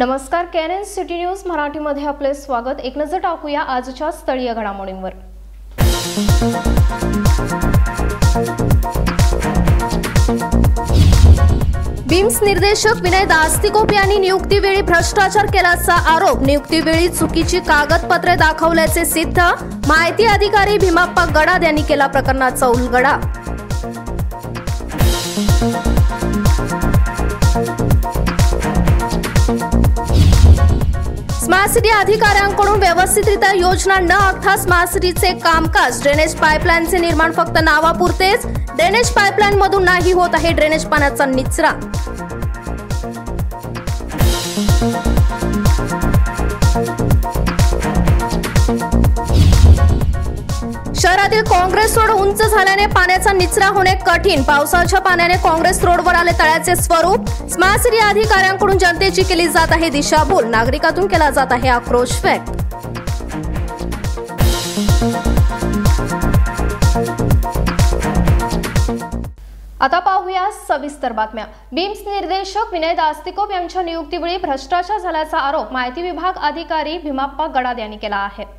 नमस्कार, KNN city news Marathi मध्ये आपले स्वागत। एक नजर टाकूया आजच्या स्थळीय घडामोडींवर। बीम्स निर्देशक विनय दस्तीकोप यांनी नियुक्तीवेळी भ्रष्टाचार केल्याचा आरोप। नियुक्तीवेळी चुकीची कागदपत्रे दाखवल्याचे सिद्ध। माहिती अधिकारी भीमाप्पा गडाद यांनी केला प्रकरणाचा उलगडा। स्मार्ट सिटी अधिकाऱ्यांकडून व्यवस्थितरित्या योजना न आखता स्मार्ट सिटीचे कामकाज। ड्रेनेज पाईपलाईनचे निर्माण फक्त नावापुरतेच। ड्रेनेज पाईपलाईनमधून नाही होत आहे ड्रेनेज पाण्याचा निचरा। शहरातील काँग्रेस रोड उंच झाल्याने पाण्याचा निचरा होणे कठीण। पावसाच्या पाण्याने काँग्रेस रोडवर आले तळ्याचे स्वरूप। स्मार्ट सिटी अधिकाऱ्यांकडून जनतेची केली जात आहे दिशाभूल। नागरिकातून केला जात आहे आक्रोश व्यक्त। आता पाहूया सविस्तर बातम्या। बीम्स निर्देशक विनय दस्तीकोप यांच्या नियुक्तीवेळी भ्रष्टाचार झाल्याचा आरोप माहिती विभाग अधिकारी भीमाप्पा गडाद यांनी केला आहे।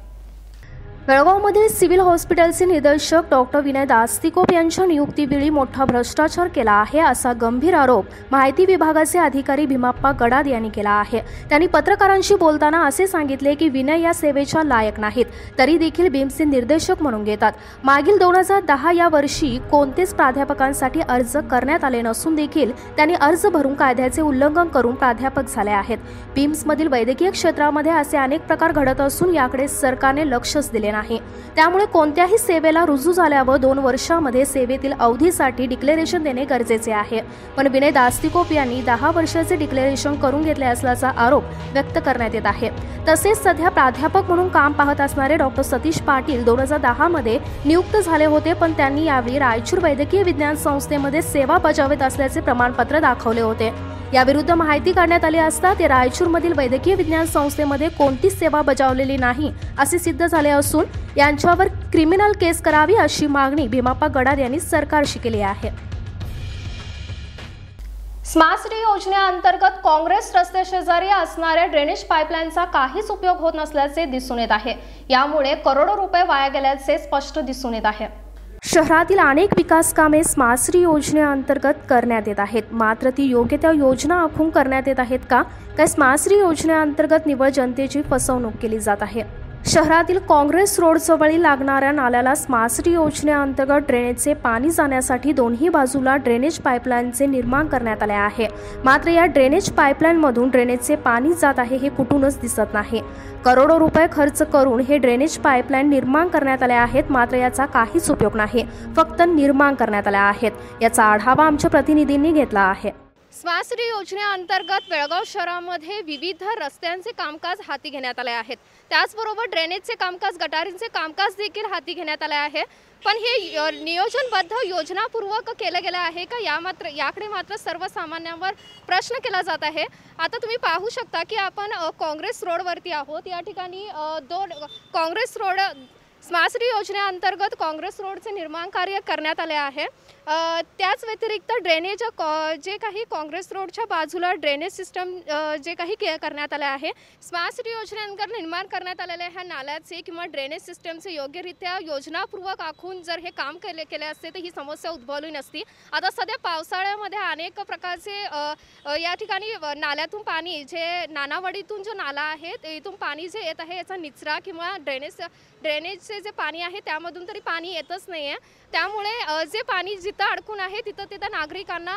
बेळगावमधील सिव्हिल हॉस्पिटलचे निदेशक डॉक्टर विनय दस्तीकोप यांच्या नियुक्तीवेळी मोठा भ्रष्टाचार केला आहे असा गंभीर आरोप माहिती विभागाचे अधिकारी भीमाप्पा गडाद यांनी केला आहे। त्यांनी पत्रकारांशी बोलताना असे सांगितले की विनय या सेवेच्या लायक नाहीत, तरी देखील बीम्सचे निर्देशक म्हणून घेतात। मागील 2010 या वर्षी कोणतेच प्राध्यापकांसाठी अर्ज करण्यात आले नसून देखील त्यांनी अर्ज भरून कायद्याचे उल्लंघन करून प्राध्यापक झाले आहेत। बीम्समधील वैद्यकीय क्षेत्रामध्ये असे अनेक प्रकार घडत असून याकडे सरकारने लक्षच दिले नाही। त्यामुळे कोणत्याही सेवेला रुजू झाल्यावर 2 वर्षांमध्ये सेवेतील अवधीसाठी डिक्लेरेशन देणे गरजेचे आहे, पण विनय दस्तीकोप यांनी 10 वर्षाचे डिक्लेरेशन करून घेतले असल्याचा आरोप व्यक्त करण्यात येत आहे। तसेच सध्या प्राध्यापक म्हणून काम पाहत असणारे डॉक्टर सतीश पाटील 2010 मध्ये नियुक्त झाले होते, पण त्यांनी यावेळी रायचूर वैद्यकीय विज्ञान संस्थेमध्ये सेवा बजावत असल्याचे प्रमाणपत्र दाखवले होते। याविरुद्ध माहिती काढण्यात आली असता ते रायचूरमधील वैद्यकीय विज्ञान संस्थेमध्ये कोणतीच सेवा बजावलेली नाही असे सिद्ध झाले असून यांच्यावर क्रिमिनल केस करावी अशी मागणी भीमाप्पा गडाद यांनी सरकारशी केली आहे। स्मार्ट सिटी योजनेअंतर्गत काँग्रेस रस्ते शेजारी असणाऱ्या ड्रेनेज पाईपलाईनचा काहीच उपयोग होत नसल्याचे दिसून येत आहे। यामुळे करोडो रुपये वाया गेल्याचे स्पष्ट दिसून येत आहे। शहरातील अनेक विकास कामे स्मार्ट सिटी योजनेअंतर्गत करण्यात येत आहेत, मात्र ती योग्य त्या योजना आखून करण्यात येत आहेत का? काय स्मार्ट सिटी योजनेअंतर्गत निव्वळ जनतेची फसवणूक केली जात आहे? शहरातील काँग्रेस रोडजवळ लागणाऱ्या नाल्याला स्मार्ट सिटी योजनेअंतर्गत ड्रेनेजचे पाणी जाण्यासाठी दोन्ही बाजूला ड्रेनेज पाईपलाईनचे निर्माण करण्यात आले आहे, मात्र या ड्रेनेज पाईपलाईनमधून ड्रेनेजचे पाणी जात आहे हे कुठूनच दिसत नाही। करोडो रुपये खर्च करून हे ड्रेनेज पाईपलाईन निर्माण करण्यात आले आहेत, मात्र याचा काहीच उपयोग नाही, फक्त निर्माण करण्यात आल्या आहेत। याचा आढावा आमच्या प्रतिनिधींनी घेतला आहे। स्मार्ट सिटी योजनेअंतर्गत बेळगाव शहरामध्ये विविध रस्त्यांचे कामकाज हाती घेण्यात आले आहेत, त्याचबरोबर ड्रेनेजचे कामकाज, गटारींचे कामकाज देखील हाती घेण्यात आले आहे। पण हे नियोजनबद्ध योजनापूर्वक केलं गेलं आहे का याकडे मात्र सर्वसामान्यांवर प्रश्न केला जात आहे। आता तुम्ही पाहू शकता की आपण काँग्रेस रोडवरती आहोत। या ठिकाणी काँग्रेस रोड स्मार्ट सिटी योजनेअंतर्गत काँग्रेस रोडचे निर्माण कार्य करण्यात आले आहे। त्याच व्यतिरिक्त ड्रेनेज जे काही काँग्रेस रोडच्या बाजूला ड्रेनेज सिस्टम जे काही करण्यात आले आहे, स्मार्ट सिटी योजनेअंतर्गत निर्माण करण्यात आलेल्या ह्या नाल्याचे किंवा ड्रेनेज सिस्टमचे योग्यरित्या योजनापूर्वक आखून जर हे काम केले असते तर ही समस्या उद्भवली नसती। आता सध्या पावसाळ्यामध्ये अनेक प्रकारचे या ठिकाणी नाल्यातून पाणी जे नानावडीतून जो नाला आहे इथून पाणी जे येत आहे याचा निचरा किंवा ड्रेनेजचे जे पाणी आहे त्यामधून तरी पाणी येतच नाही आहे। त्यामुळे जे पाणी जिथं अडकून आहे तिथं नागरिकांना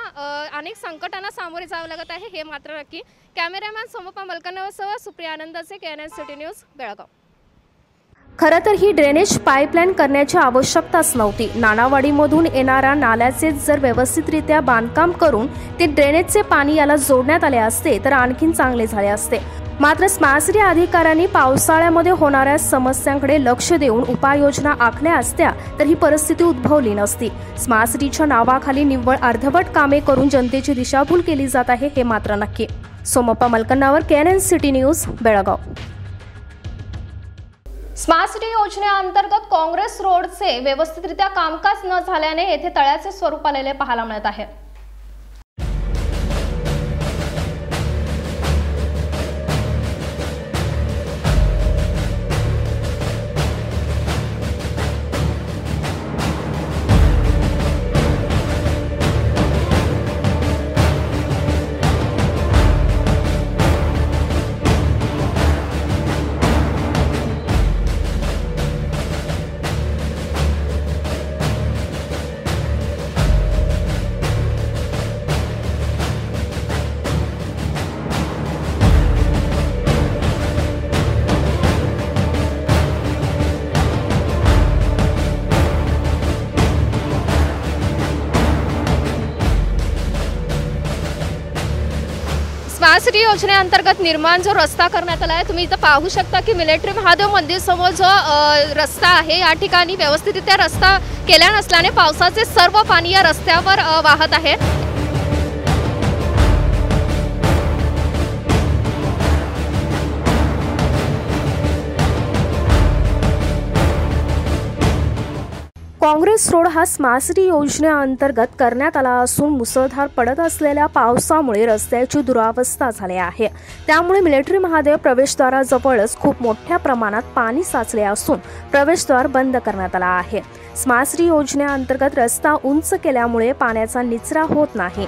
अनेक संकटांना सामोरे जावं लागत आहे हे मात्र नक्की। कॅमेरामॅन सोमप्पा मलकनसह सुप्रिया आनंदाचे केएनएन सिटी न्यूज बेळगाव। खरं तर ही ड्रेनेज पाईपलाईन करण्याची आवश्यकताच नव्हती। नानावाडीमधून येणाऱ्या नाल्याचे जर व्यवस्थितरित्या बांधकाम करून ते ड्रेनेजचे पाणी याला जोडण्यात आले असते तर आणखीन चांगले झाले असते, मात्र स्मार्ट सिटी अधिकाऱ्यांनी पावसाळ्यामध्ये होणाऱ्या समस्यांकडे लक्ष देऊन उपाययोजना आखल्या असत्या तर ही परिस्थिती उद्भवली नसती। स्मार्ट सिटीच्या नावाखाली निव्वळ अर्धवट कामे करून जनतेची दिशाभूल केली जात आहे हे मात्र नक्की। Somappa Malkannavar, KNN city news Belgaum. Smart city योजनेअंतर्गत काँग्रेस रोडचे व्यवस्थितरित्या कामकाज न झाल्याने येथे तळ्याचे स्वरूप आलेले पाहायला मिळत आहे। सिटी योजनेअंतर्गत निर्माण जो रस्ता करण्यात आला आहे, तुम्ही इथे पाहू शकता की मिलिटरी महादेव मंदिर समोर जो रस्ता आहे या ठिकाणी व्यवस्थितरित्या रस्ता केला नसल्याने पावसाचे सर्व पाणी या रस्त्यावर वाहत आहे। काँग्रेस रोड हा स्मार्ट सिटी योजनेअंतर्गत करण्यात आला असून मुसळधार पडत असलेल्या पावसामुळे रस्त्याची दुरावस्था झाली आहे। त्यामुळे मिलिटरी महादेव प्रवेशद्वाराजवळच खूप मोठ्या प्रमाणात पाणी साचले असून प्रवेशद्वार बंद करण्यात आला आहे। स्मार्ट सिटी योजनेअंतर्गत रस्ता उंच केल्यामुळे पाण्याचा निचरा होत नाही।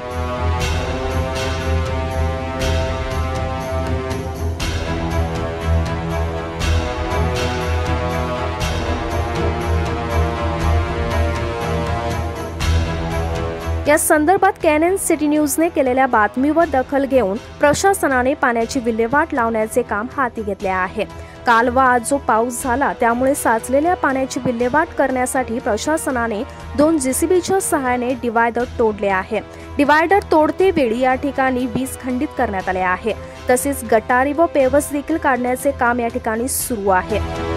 या संदर्भात केएनएन सिटी न्यूजने केलेल्या बातमीवर दखल घेऊन प्रशासनाने पाण्याची विल्हेवाट लावण्याचे काम हाती घेतले आहे। काल व आज जो पाऊस झाला त्यामुळे साचलेल्या पाण्याची विल्हेवाट करण्यासाठी प्रशासनाने 2 जेसीबीच्या सहाय्याने डिव्हायडर तोडले आहे। डिव्हायडर तोडते वेळी या ठिकाणी वीज खंडित करण्यात आले आहे। तसेच गटारी व पेवर्स देखील काढण्याचे काम या ठिकाणी सुरू आहे।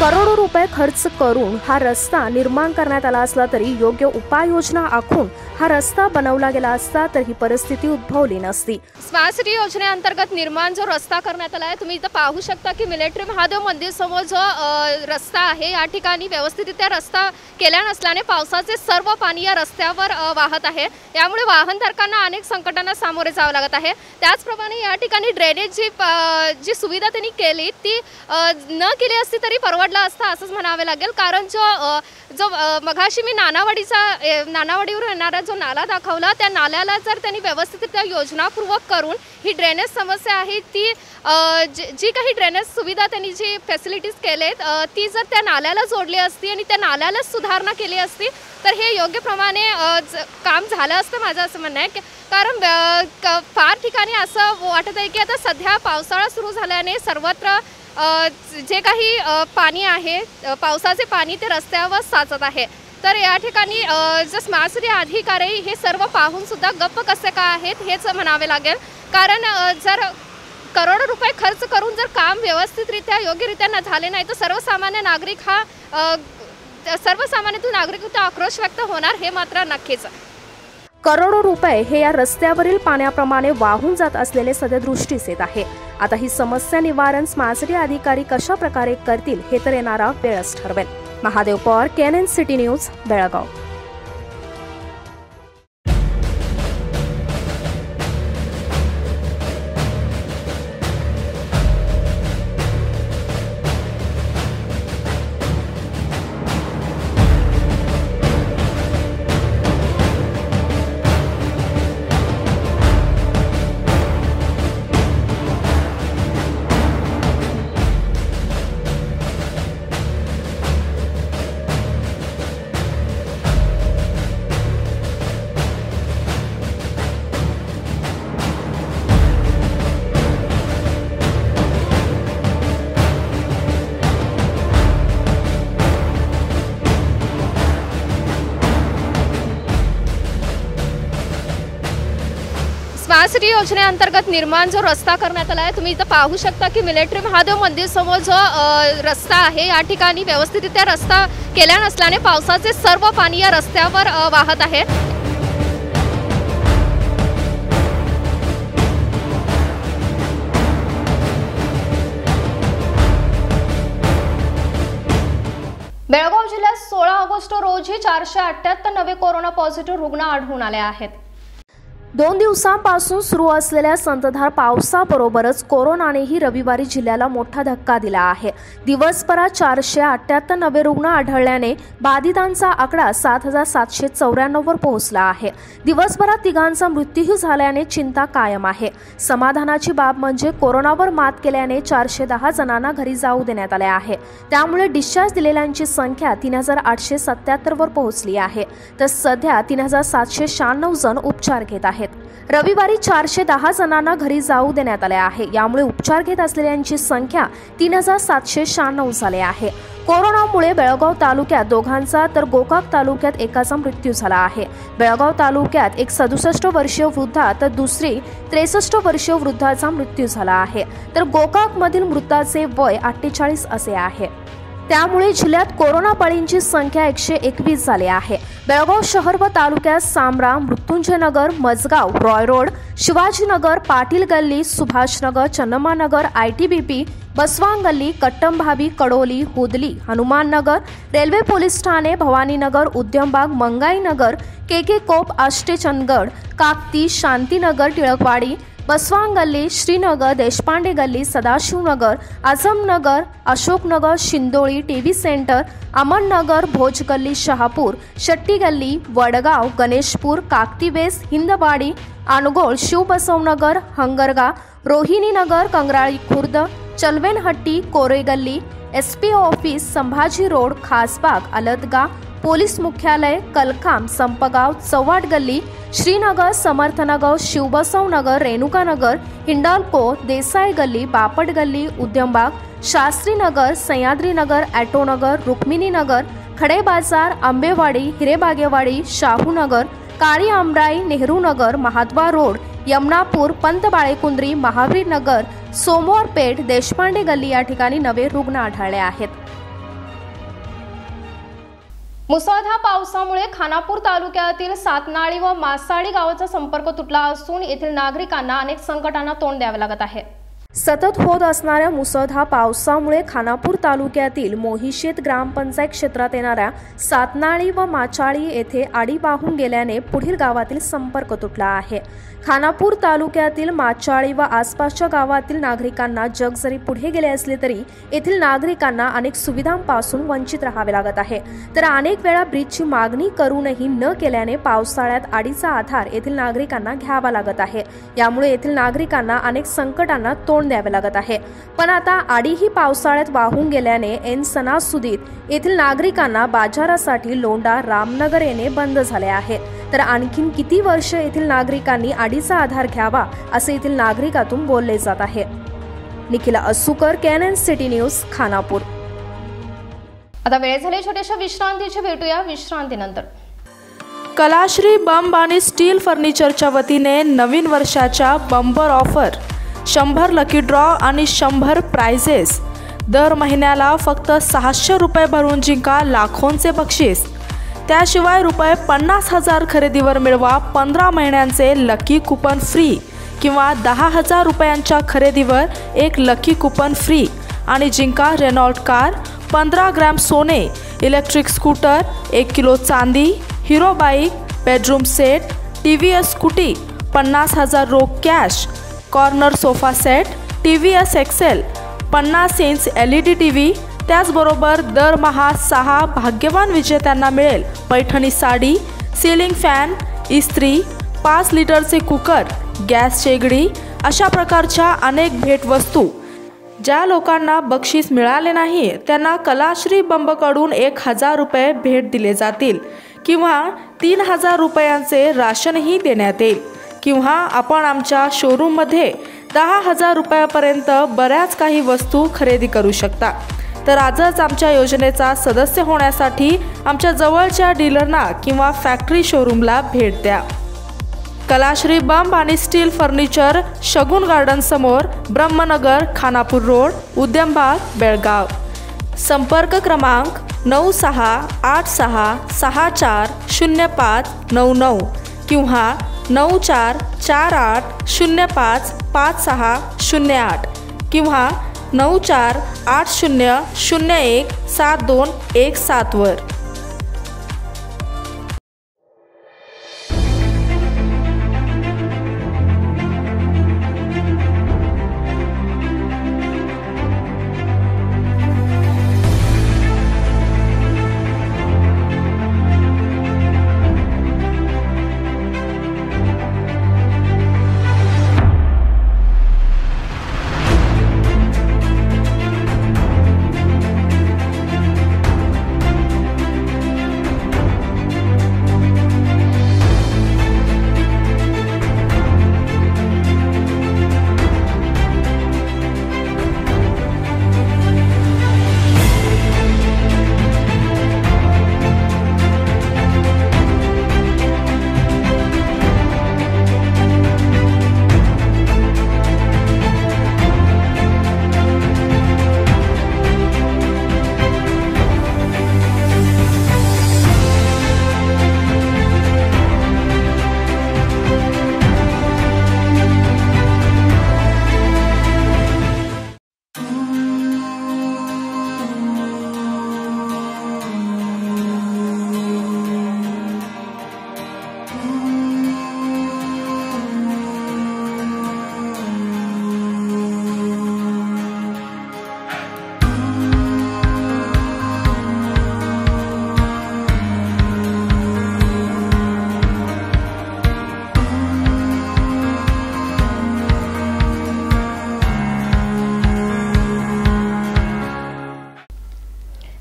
करोडो रुपये खर्च करून हा रस्ता निर्माण करण्यात आला असला तरी योग्य उपाययोजना आखून हा रस्ता बनवला गेला असता तर ही परिस्थिती उद्भवली नसती। स्मार्ट सिटी योजनेअंतर्गत निर्माण जो रस्ता करण्यात आला आहे, तुम्ही इथे पाहू शकता की मिलिटरी महादेव मंदिर समोर जो रस्ता आहे या ठिकाणी व्यवस्थितरित्या रस्ता केला नसल्याने पावसाचे सर्व पाणी या रस्त्यावर वाहत आहे। त्यामुळे वाहनधारकांना अनेक संकटांना सामोरे जावे लागत आहे। त्याचप्रमाणे या ठिकाणी ड्रेनेजची जी सुविधा त्यांनी केली ती न केली असती तरी परवडला असता असंच म्हणावे लागेल। कारण जो मघाशी मी नानावाडीवर येणारा जो नाला दाखवला त्या नाल्याला जर त्यांनी व्यवस्थितरित्या योजनापूर्वक करून ही ड्रेनेज समस्या आहे ती जी काही ड्रेनेज सुविधा त्यांनी जी फॅसिलिटीज केलेत ती जर त्या नाल्याला जोडली असती आणि त्या नाल्याला सुधारणा केली असती तर हे योग्य प्रमाणे काम झालं असतं माझं असं म्हणणं आहे। कारण फार ठिकाणी असं वाटत आहे की आता सध्या पावसाळा सुरू झाल्याने सर्वत्र जे काही पाणी आहे पावसाचे पाणी ते रस्त्यावर साचत आहे। तर या ठिकाणी जे स्मार्ट सिटी अधिकारी हे सर्व पाहून सुद्धा गप्प कसे का आहेत हेच म्हणावे लागेल। कारण जर करोडो रुपये खर्च करून जर काम व्यवस्थितरित्या योग्यरित्या न झाले नाही तर सर्वसामान्य नागरिकांचा आक्रोश व्यक्त होणार हे मात्र नक्कीच। करोडो रुपये हे या रस्त्यावरील पाण्याप्रमाणे वाहून जात असलेले सद्यदृष्टीस येत आहे। आता ही समस्या निवारण स्मार्ट सिटी अधिकारी कशा प्रकारे करतील हे तर येणारा वेळच ठरवेल। Mahadev Pawar, KNN city news, Belgaum. Smart city योजनेअंतर्गत निर्माण जो रस्ता करण्यात आला आहे, तुम्ही इथे पाहू शकता की मिलिटरी महादेव मंदिर समोर जो रस्ता आहे या ठिकाणी व्यवस्थितरित्या रस्ता केला नसल्याने पावसाचे सर्व पाणी या रस्त्यावर वाहत आहे। बेळगाव जिल्ह्यात 16 ऑगस्ट रोजी 478 नवे कोरोना पॉझिटिव्ह रुग्ण आढळून आले आहेत। 2 दिवसांपासून सुरू असलेल्या संततधार पावसाबरोबरच कोरोनानेही रविवारी जिल्ह्याला मोठा धक्का दिला आहे। दिवसभरात 478 नवे रुग्ण आढळल्याने बाधितांचा आकडा 7794 वर पोहोचला आहे। दिवसभरात 3 मृत्यू झाल्याने चिंता कायम आहे। समाधानाची बाब म्हणजे कोरोनावर मात केल्याने 410 जणांना घरी जाऊ देण्यात आले आहे। त्यामुळे डिस्चार्ज दिलेल्यांची संख्या 3877 वर पोहोचली आहे। तर सध्या 3796 जण उपचार घेत आहेत। रविवारी 410 जणांना घरी जाऊ देण्यात आले आहे। यामुळे उपचार घेत असलेल्यांची संख्या 3796 झाली आहे। कोरोनामुळे बेळगाव तालुक्यात दोघांचा तर गोकाक तालुक्यात एकाचा मृत्यू झाला आहे। बेळगाव तालुक्यात एक 67 वर्षीय वृद्धा तर दुसरी 63 वर्षीय वृद्धाचा मृत्यू झाला आहे। तर गोकाकमधील मृताचे वय 48 असे आहे। त्यामुळे जिल्ह्यात कोरोना बळींची संख्या 121 झाली आहे। बेळगाव शहर व तालुक्यात Samra, Mrityunjay Nagar, Majgaon, Roy road, Shivajinagar, Patil Galli, Subhashnagar, Channammanagar, ITBP, Basavan Galli, Kattambhavi, Kadoli, Hudli, Hanuman Nagar, railway police ठाणे, Bhavaninagar, Udyambag, Mangainagar, KK Kop, Ashte Chandgad, Kakati, Shantinagar, Tilakwadi, Basavan Galli, Srinagar, Deshpande Galli, Sadashivnagar, Azamnagar, Ashoknagar, Shindoli, TV centre, Amarnagar, Bhoj Galli, Shahapur, Shetty Galli, Vadgaon, Ganeshpur, Kakatives, Hindwadi, Angol, Shivbasavnagar, Hangarga, Rohininagar, Kangrali Khurd, Chalvenhatti, Koregalli, SP office, Sambhaji road, Khasbag, Aldaga, police मुख्यालय, कलखाम, संपगाव, चव्हाड गल्ली, श्रीनगर, समर्थनगर, शिवबसवनगर, रेणुकानगर, हिंडाल्को, देसाई गल्ली, बापट गल्ली, उद्यमबाग, शास्त्रीनगर, सह्याद्रीनगर, ॲटोनगर, रुक्मिणीनगर, खडे बाजार, आंबेवाडी, हिरेबागेवाडी, शाहूनगर, काळी आमराई, नेहरूनगर, महाद्वार रोड, यमनापूर, पंतबाळेकुंद्री, महावीरनगर, सोमवारपेठ, देशपांडे गल्ली या ठिकाणी नवे रुग्ण आढळले आहेत। मुसळधार पावसामुळे खानापूर तालुक्यातील सातनाळी व मासाळी गावाचा संपर्क तुटला असून येथील नागरिकांना अनेक संकटांना तोंड द्यावे लागत आहे। सतत होत असणाऱ्या मुसळधार पावसामुळे खानापूर तालुक्यातील मोहिशेत ग्रामपंचायत क्षेत्रात येणाऱ्या सातनाळी व माचाळी येथे आडी वाहून गेल्याने पुढील गावातील संपर्क तुटला आहे। खानापूर तालुक्यातील माचाळी व आसपासच्या गावातील नागरिकांना जग जरी पुढे गेले असले तरी येथील नागरिकांना अनेक सुविधांपासून वंचित राहावे लागत आहे। तर अनेक वेळा ब्रिजची मागणी करूनही न केल्याने पावसाळ्यात आडीचा आधार येथील नागरिकांना घ्यावा लागत आहे। यामुळे येथील नागरिकांना अनेक संकटांना तोंड द्यावे लागत आहे। पण आता आडी ही पावसाळ्यात वाहून गेल्याने ऐन सणासुदीत येथील नागरिकांना बाजारासाठी लोंढा, रामनगर येणे बंद झाले आहे। तर आणखीन किती वर्ष येथील नागरिकांनी आडीचा आधार घ्यावा असे येथील नागरिकातून बोलले जात आहे। Nikhila Asukar, KNN city news, Khanapur. आता वेळ झाली छोट्याशा विश्रांतीची, भेटूया विश्रांतीनंतर। कलाश्री बंब आणि स्टील फर्निचरच्या वतीने नवीन वर्षाच्या बंपर ऑफर, 100 लकी ड्रॉ आणि 100 प्राइजेस। दर महिन्याला फक्त 600 रुपये भरून जिंका लाखोंचे बक्षीस। त्याशिवाय रुपये 50,000 खरेदीवर मिळवा 15 महिन्यांचे लकी कुपन फ्री किंवा 10,000 रुपयांच्या खरेदीवर एक लकी कुपन फ्री आणि जिंका रेनॉल्ट कार, 15 ग्रॅम सोने, इलेक्ट्रिक स्कूटर, 1 किलो चांदी, Hero bike, bedroom set, TVS Scooty, 50,000 रोख cash, corner sofa set, TVS XL, 50 inch LED TV। त्याचबरोबर दरमहा 6 भाग्यवान विजेत्यांना मिळेल पैठणी साडी, सीलिंग फॅन, इस्त्री, 5 लिटरचे कुकर, गॅस शेगडी अशा प्रकारच्या अनेक भेटवस्तू। ज्या लोकांना बक्षीस मिळाले नाही त्यांना कलाश्री बंबकडून 1,000 रुपये भेट दिले जातील किंवा 3,000 रुपयांचे राशनही देण्यात येईल किंवा आपण आमच्या शोरूममध्ये 10,000 रुपयापर्यंत बऱ्याच काही वस्तू खरेदी करू शकता। तर आजच आमच्या योजनेचा सदस्य होण्यासाठी आमच्या जवळच्या डीलरना किंवा फॅक्टरी शोरूमला भेट द्या। कलाश्री बंब आणि स्टील फर्निचर, शगुन गार्डन समोर, ब्रह्मनगर, खानापूर रोड, उद्यमबाग, बेळगाव। संपर्क क्रमांक 9686640599 किंवा 9448055608 किंवा 9480017217 वर।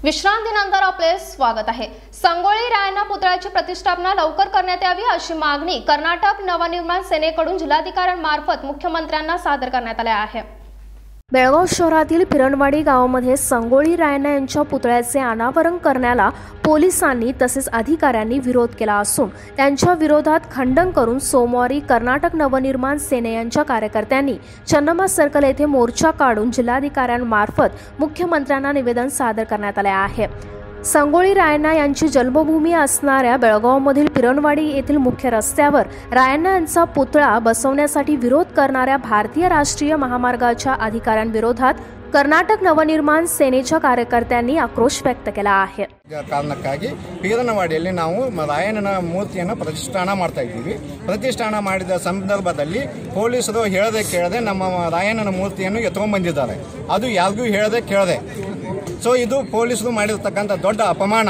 विश्रांतीनंतर आपले स्वागत आहे। संगोळी रायन्ना पुतळ्याची प्रतिष्ठापना लवकर करण्यात यावी अशी मागणी कर्नाटक नवनिर्माण सेनेकडून जिल्हाधिकाऱ्यांमार्फत मुख्यमंत्र्यांना सादर करण्यात आले आहे। बेळगाव शहरातील फिरणवाडी गावामध्ये संगोळी रायन्ना यांच्या पुतळ्याचे अनावरण करण्याला पोलिसांनी तसेच अधिकाऱ्यांनी विरोध केला असून त्यांच्या विरोधात खंडन करून सोमवारी कर्नाटक नवनिर्माण सेने यांच्या कार्यकर्त्यांनी चन्नम्मा सर्कल येथे मोर्चा काढून जिल्हाधिकाऱ्यांमार्फत मुख्यमंत्र्यांना निवेदन सादर करण्यात आले आहे। संगोळी रायन्ना यांची जन्मभूमी असणाऱ्या बेळगावमधील पिरणवाडी येथील मुख्य रस्त्यावर रायन्ना यांचा पुतळा बसवण्यासाठी विरोध करणाऱ्या भारतीय राष्ट्रीय महामार्गाच्या अधिकाऱ्यांविरोधात कर्नाटक नवनिर्माण सेनेच्या कार्यकर्त्यांनी आक्रोश व्यक्त केला आहे। ಕಾರಣಕ್ಕಾಗಿ ಪೀರನವಾಡಿಯಲ್ಲಿ ನಾವು ರಾಯಣ್ಣನ ಮೂರ್ತಿಯನ್ನು ಪ್ರತಿಷ್ಠಾನ ಮಾಡ್ತಾ ಇದ್ದೀವಿ। ಪ್ರತಿಷ್ಠಾನ ಮಾಡಿದ ಸಂದರ್ಭದಲ್ಲಿ ಪೊಲೀಸರು ಹೇಳದೆ ಕೇಳದೆ ನಮ್ಮ ರಾಯಣ್ಣನ ಮೂರ್ತಿಯನ್ನು ಎತ್ಕೊಂಡು ಬಂದಿದ್ದಾರೆ। ಅದು ಯಾರಿಗೂ ಹೇಳದೆ ಕೇಳದೆ ಸೊ ಇದು ಪೊಲೀಸರು ಮಾಡಿರತಕ್ಕಂತ ದೊಡ್ಡ ಅಪಮಾನ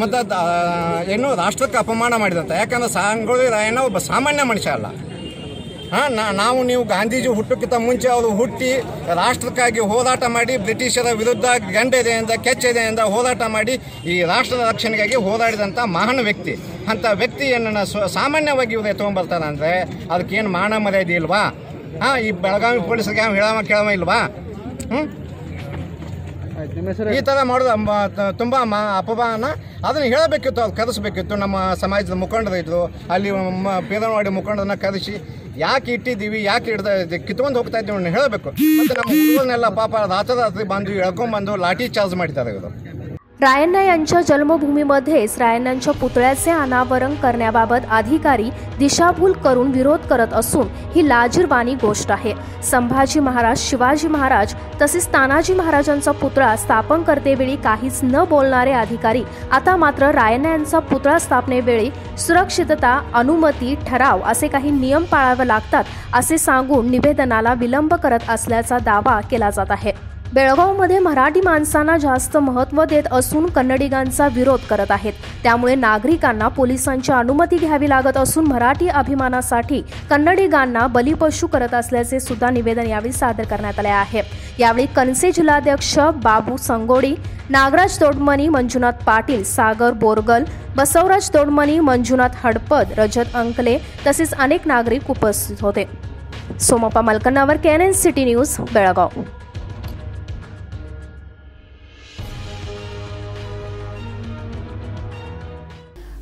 ಮತ್ತು ಏನು ರಾಷ್ಟ್ರಕ್ಕೆ ಅಪಮಾನ ಮಾಡಿದಂತ। ಯಾಕಂದ್ರೆ ಸಂಗೊಳ್ಳಿ ರಾಯಣ್ಣ ಒಬ್ಬ ಸಾಮಾನ್ಯ ಮನುಷ್ಯ ಅಲ್ಲ। ನಾವು ನೀವು ಗಾಂಧೀಜಿ ಹುಟ್ಟಕ್ಕಿಂತ ಮುಂಚೆ ಅವರು ಹುಟ್ಟಿ ರಾಷ್ಟ್ರಕ್ಕಾಗಿ ಹೋರಾಟ ಮಾಡಿ ಬ್ರಿಟಿಷರ ವಿರುದ್ಧ ಗಂಡೆದೆಯಿಂದ ಕೆಚ್ಚೆದೆಯಿಂದ ಹೋರಾಟ ಮಾಡಿ ಈ ರಾಷ್ಟ್ರದ ರಕ್ಷಣೆಗಾಗಿ ಹೋರಾಡಿದಂಥ ಮಹಾನ್ ವ್ಯಕ್ತಿ। ಅಂಥ ವ್ಯಕ್ತಿಯನ್ನು ಸಾಮಾನ್ಯವಾಗಿ ಇವರು ಎತ್ಕೊಂಡ್ಬರ್ತಾರೆ ಅಂದರೆ ಅದಕ್ಕೇನು ಮಾನ ಮರ್ಯಾದೆ ಇಲ್ವಾ? ಈ ಬೆಳಗಾವಿ ಪೊಲೀಸರಿಗೆ ಹೇಳಾಮ ಕೇಳಾಮ ಇಲ್ವಾ? ಈ ಥರ ಮಾಡೋದು ತುಂಬ ಅಪಮಾನ। ಅದನ್ನು ಹೇಳಬೇಕಿತ್ತು, ಅದು ಕರೆಸಬೇಕಿತ್ತು। ನಮ್ಮ ಸಮಾಜದ ಮುಖಂಡರಿದ್ದರು, ಅಲ್ಲಿ ಪೇದವಾಡಿ ಮುಖಂಡರನ್ನ ಕರೆಸಿ ಯಾಕೆ ಇಟ್ಟಿದ್ದೀವಿ, ಯಾಕೆ ಹಿಡ್ತಾ ಇದ್ದೀವಿ, ಕಿತ್ಕೊಂಡು ಹೋಗ್ತಾ ಇದ್ದೀವಿ ಅನ್ನೋ ಹೇಳಬೇಕು। ಮತ್ತು ನಮ್ಮ ಹುಡುಗರನ್ನೆಲ್ಲ ಪಾಪ ರಾತ್ರಿ ಬಂದು ಎಳ್ಕೊಂಡ್ಬಂದು ಲಾಠಿ ಚಾರ್ಜ್ ಮಾಡಿದ್ದಾರೆ ಇವರು। रायन्ना यांच्या जन्मभूमीमध्येच रायन्नांच्या पुतळ्याचे अनावरण करण्याबाबत अधिकारी दिशाभूल करून विरोध करत असून ही लाजिरवाणी गोष्ट आहे। संभाजी महाराज, शिवाजी महाराज तसेच तानाजी महाराजांचा पुतळा स्थापन करतेवेळी काहीच न बोलणारे अधिकारी आता मात्र रायन्ना यांचा पुतळा स्थापनेवेळी सुरक्षितता, अनुमती, ठराव असे काही नियम पाळावे लागतात असे सांगून निवेदनाला विलंब करत असल्याचा दावा केला जात आहे। बेळगावमध्ये मराठी माणसांना जास्त महत्त्व देत असून कन्नडिगांचा विरोध करत आहेत, त्यामुळे नागरिकांना पोलिसांची अनुमती घ्यावी लागत असून मराठी अभिमानासाठी कन्नडिगांना बलिपशू करत असल्याचे सुद्धा निवेदन यावेळी सादर करण्यात आले आहे। यावेळी कणसे जिल्हाध्यक्ष बाबू संगोडी, नागराज दोडमणी, मंजुनाथ पाटील, सागर बोरगल, बसवराज दोडमणी, मंजुनाथ हडपद, रजत अंकले तसेच अनेक नागरिक उपस्थित होते। Somappa Malkannavar, KNN city news Belgaum.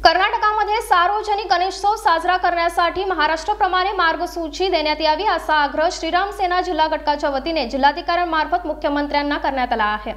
कर्नाटकामध्ये सार्वजनिक गणेशोत्सव साजरा करण्यासाठी महाराष्ट्राप्रमाणे मार्गसूची देण्यात यावी असा आग्रह श्रीराम सेना जिल्हा घटकाच्या वतीने जिल्हाधिकाऱ्यांमार्फत मुख्यमंत्र्यांना करण्यात आला आहे।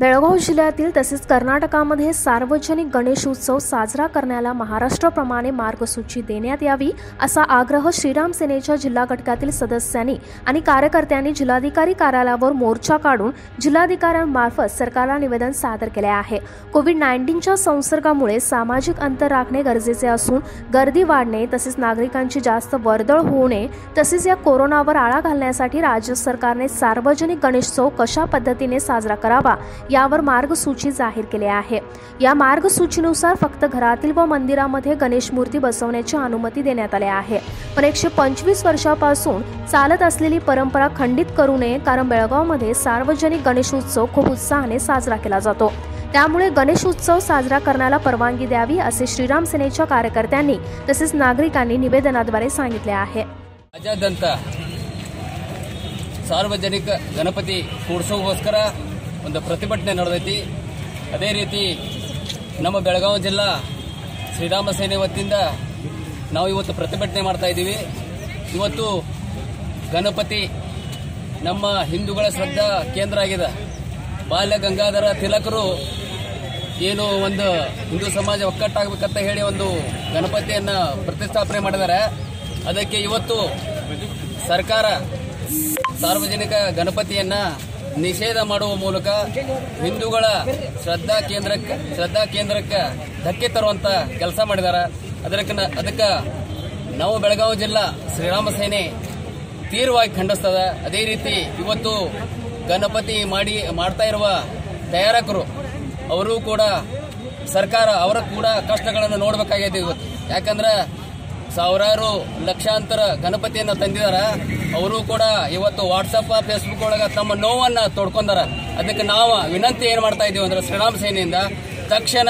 बेळगाव जिल्ह्यातील तसेच कर्नाटकामध्ये सार्वजनिक गणेशोत्सव साजरा करण्याला महाराष्ट्राप्रमाणे मार्गसूची देण्यात यावी असा आग्रह श्रीराम सेनेच्या जिल्हा घटकातील सदस्यांनी आणि कार्यकर्त्यांनी जिल्हाधिकारी कार्यालयावर मोर्चा काढून जिल्हाधिकाऱ्यांमार्फत सरकारला निवेदन सादर केले आहे। कोविड-19च्या संसर्गामुळे सामाजिक अंतर राखणे गरजेचे असून गर्दी वाढणे तसेच नागरिकांची जास्त वर्दळ होऊ नये तसेच या कोरोनावर आळा घालण्यासाठी राज्य सरकारने सार्वजनिक गणेशोत्सव कशा पद्धतीने साजरा करावा यावर मार्गसूची जाहीर केली आहे। या मार्गसूचीनुसार फक्त घरातील व मंदिरामध्ये गणेश मूर्ती बसवण्याची अनुमती देण्यात आली आहे। पण 125 वर्षापासून चालत असलेली परंपरा खंडित करू नये, कारण बेळगावमध्ये सार्वजनिक गणेशोत्सव खूप उत्साहाने साजरा केला जातो, त्यामुळे गणेशोत्सव साजरा करण्याला परवानगी द्यावी असे श्रीराम सेनेच्या कार्यकर्त्यांनी तसेच नागरिकांनी निवेदनाद्वारे सांगितले आहे। सार्वजनिक गणपती उत्सवासाठी ಒಂದು ಪ್ರತಿಭಟನೆ ನಡೆದೈತಿ। ಅದೇ ರೀತಿ ನಮ್ಮ ಬೆಳಗಾವಿ ಜಿಲ್ಲಾ ಶ್ರೀರಾಮ ಸೇನೆ ವತಿಯಿಂದ ನಾವು ಇವತ್ತು ಪ್ರತಿಭಟನೆ ಮಾಡ್ತಾ ಇದ್ದೀವಿ। ಇವತ್ತು ಗಣಪತಿ ನಮ್ಮ ಹಿಂದೂಗಳ ಶ್ರದ್ಧಾ ಕೇಂದ್ರ ಆಗಿದೆ। ಬಾಲ ಗಂಗಾಧರ ತಿಲಕರು ಏನು ಒಂದು ಹಿಂದೂ ಸಮಾಜ ಒಕ್ಕಟ್ಟಾಗಬೇಕಂತ ಹೇಳಿ ಒಂದು ಗಣಪತಿಯನ್ನು ಪ್ರತಿಷ್ಠಾಪನೆ ಮಾಡಿದ್ದಾರೆ। ಅದಕ್ಕೆ ಇವತ್ತು ಸರ್ಕಾರ ಸಾರ್ವಜನಿಕ ಗಣಪತಿಯನ್ನು ನಿಷೇಧ ಮಾಡುವ ಮೂಲಕ ಹಿಂದೂಗಳ ಶ್ರದ್ಧಾ ಕೇಂದ್ರಕ್ಕೆ ಧಕ್ಕೆ ತರುವಂತ ಕೆಲಸ ಮಾಡಿದ್ದಾರೆ। ಅದಕ್ಕೆ ನಾವು ಬೆಳಗಾವಿ ಜಿಲ್ಲಾ ಶ್ರೀರಾಮ ಸೇನೆ ತೀವ್ರವಾಗಿ ಖಂಡಿಸ್ತದೆ। ಅದೇ ರೀತಿ ಇವತ್ತು ಗಣಪತಿ ಮಾಡ್ತಾ ಇರುವ ತಯಾರಕರು ಅವರು ಕೂಡ ಸರ್ಕಾರ ಅವರ ಕೂಡ ಕಷ್ಟಗಳನ್ನು ನೋಡಬೇಕಾಗಿದೆ ಇವತ್ತು। ಯಾಕಂದ್ರೆ ಸಾವಿರಾರು ಲಕ್ಷಾಂತರ ಗಣಪತಿಯನ್ನು ತಂದಿದಾರ. ಅವರು ಕೂಡ ಇವತ್ತು ವಾಟ್ಸಾಪ್ ಫೇಸ್ಬುಕ್ ಒಳಗ ತಮ್ಮ ನೋವನ್ನು ತೋಡ್ಕೊಂಡಾರ. ಅದಕ್ಕೆ ನಾವು ವಿನಂತಿ ಏನು ಮಾಡ್ತಾ ಇದೀವಿ ಅಂದ್ರೆ ಶ್ರೀರಾಮ ಸೇನೆಯಿಂದ ತಕ್ಷಣ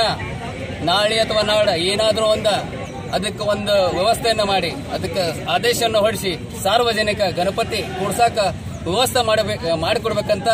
ನಾಳೆ ಅಥವಾ ನಾಳೆ ಏನಾದರೂ ಒಂದು ಅದಕ್ಕೆ ಒಂದು ವ್ಯವಸ್ಥೆಯನ್ನು ಮಾಡಿ ಅದಕ್ಕೆ ಆದೇಶವನ್ನು ಹೊರಡಿಸಿ ಸಾರ್ವಜನಿಕ ಗಣಪತಿ ಕೂರ್ಸಾಕ ವ್ಯವಸ್ಥೆ ಮಾಡಿಕೊಡಬೇಕಂತ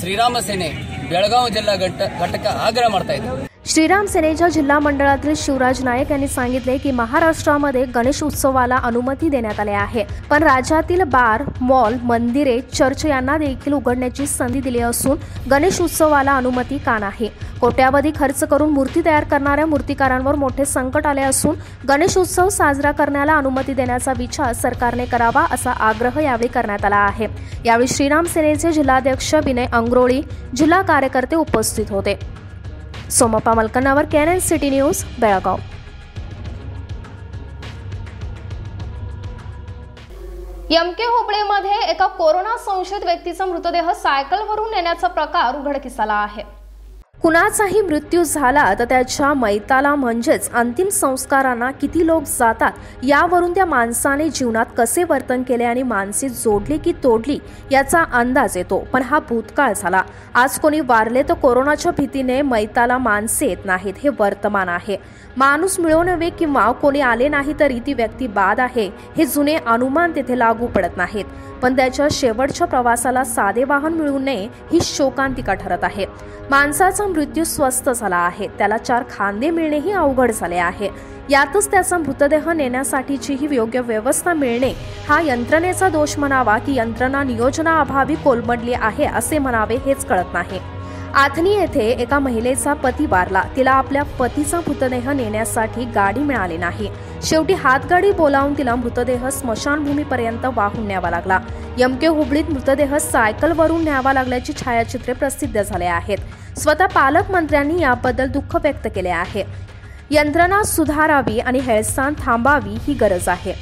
ಶ್ರೀರಾಮ ಸೇನೆ बेळगाव जिल्हा घटक आग्रह करता है. श्रीराम सेनेच्या जिल्हा मंडळातील शिवराज नायक यांनी सांगितले की महाराष्ट्रामध्ये गणेश उत्सवाला अनुमती देण्यात आली आहे, पण राज्यातील बार, मॉल, मंदिरे, चर्च यांना देखील उघडण्याची संधी दिली असून गणेश उत्सवाला अनुमती का नाही? कोट्यावधी खर्च करून मूर्ती तयार करणाऱ्या मूर्तिकारांवर मोठे संकट आले असून गणेश उत्सव साजरा करण्याला अनुमती देण्याचा विचार सरकारने करावा असा आग्रह यावेळी करण्यात आला आहे. यावेळी श्रीराम सेनेचे जिल्हाध्यक्ष विनय अंगरोळी, जिल्हा कार्यकर्ते उपस्थित होते. Somappa Malkannavar, KNN city news Belgaum. यमके होबळेमध्ये एका कोरोना संशयित व्यक्तीचा मृतदेह सायकलवरून नेण्याचा प्रकार उघडकीस आला आहे. कुणाचाही मृत्यू झाला तर त्याच्या मैताला म्हणजेच अंतिम संस्कारांना किती लोक जातात यावरून त्या माणसाने जीवनात कसे वर्तन केले आणि मानसिक जोडली की तोडली याचा अंदाज येतो. पण हा भूतकाळ झाला. आज कोणी वारले तर कोरोनाच्या भीतीने मैताला माणसे येत नाहीत, हे वर्तमान आहे. माणूस मिळवणे किंवा कोणी आले नाही तरी ती व्यक्ती बाद आहे हे जुने अनुमान तेथे लागू पडत नाहीत, पण त्याच्या शेवटच्या प्रवासाला साधे वाहन मिळू नये ही शोकांतिका ठरत आहे. माणसाचा मृत्यू स्वस्थ झाला आहे, त्याला चार खांदे मिळणेही अवघड झाले आहे. यातच त्याचा मृतदेह नेण्यासाठीचीही योग्य व्यवस्था मिळणे हा यंत्रणेचा दोष म्हणावा की यंत्रणा नियोजनाअभावी कोलमडली आहे असे म्हणावे हेच कळत नाही. आथनी येथे एका महिलेचा पती वारला. तिला आपल्या पतीचा मृतदेह नेण्यासाठी गाडी मिळाली नाही. शेवटी हातगाडी बोलावून तिला मृतदेह स्मशानभूमीपर्यंत वाहून न्यावा लागला. यमके हुबळीत मृतदेह सायकलवरून न्यावा लागल्याची छायाचित्रे प्रसिद्ध झाले आहेत. स्वतः पालकमंत्र्यांनी याबद्दल दुःख व्यक्त केले आहे. यंत्रणा सुधारावी आणि हेळसांड थांबावी ही गरज आहे.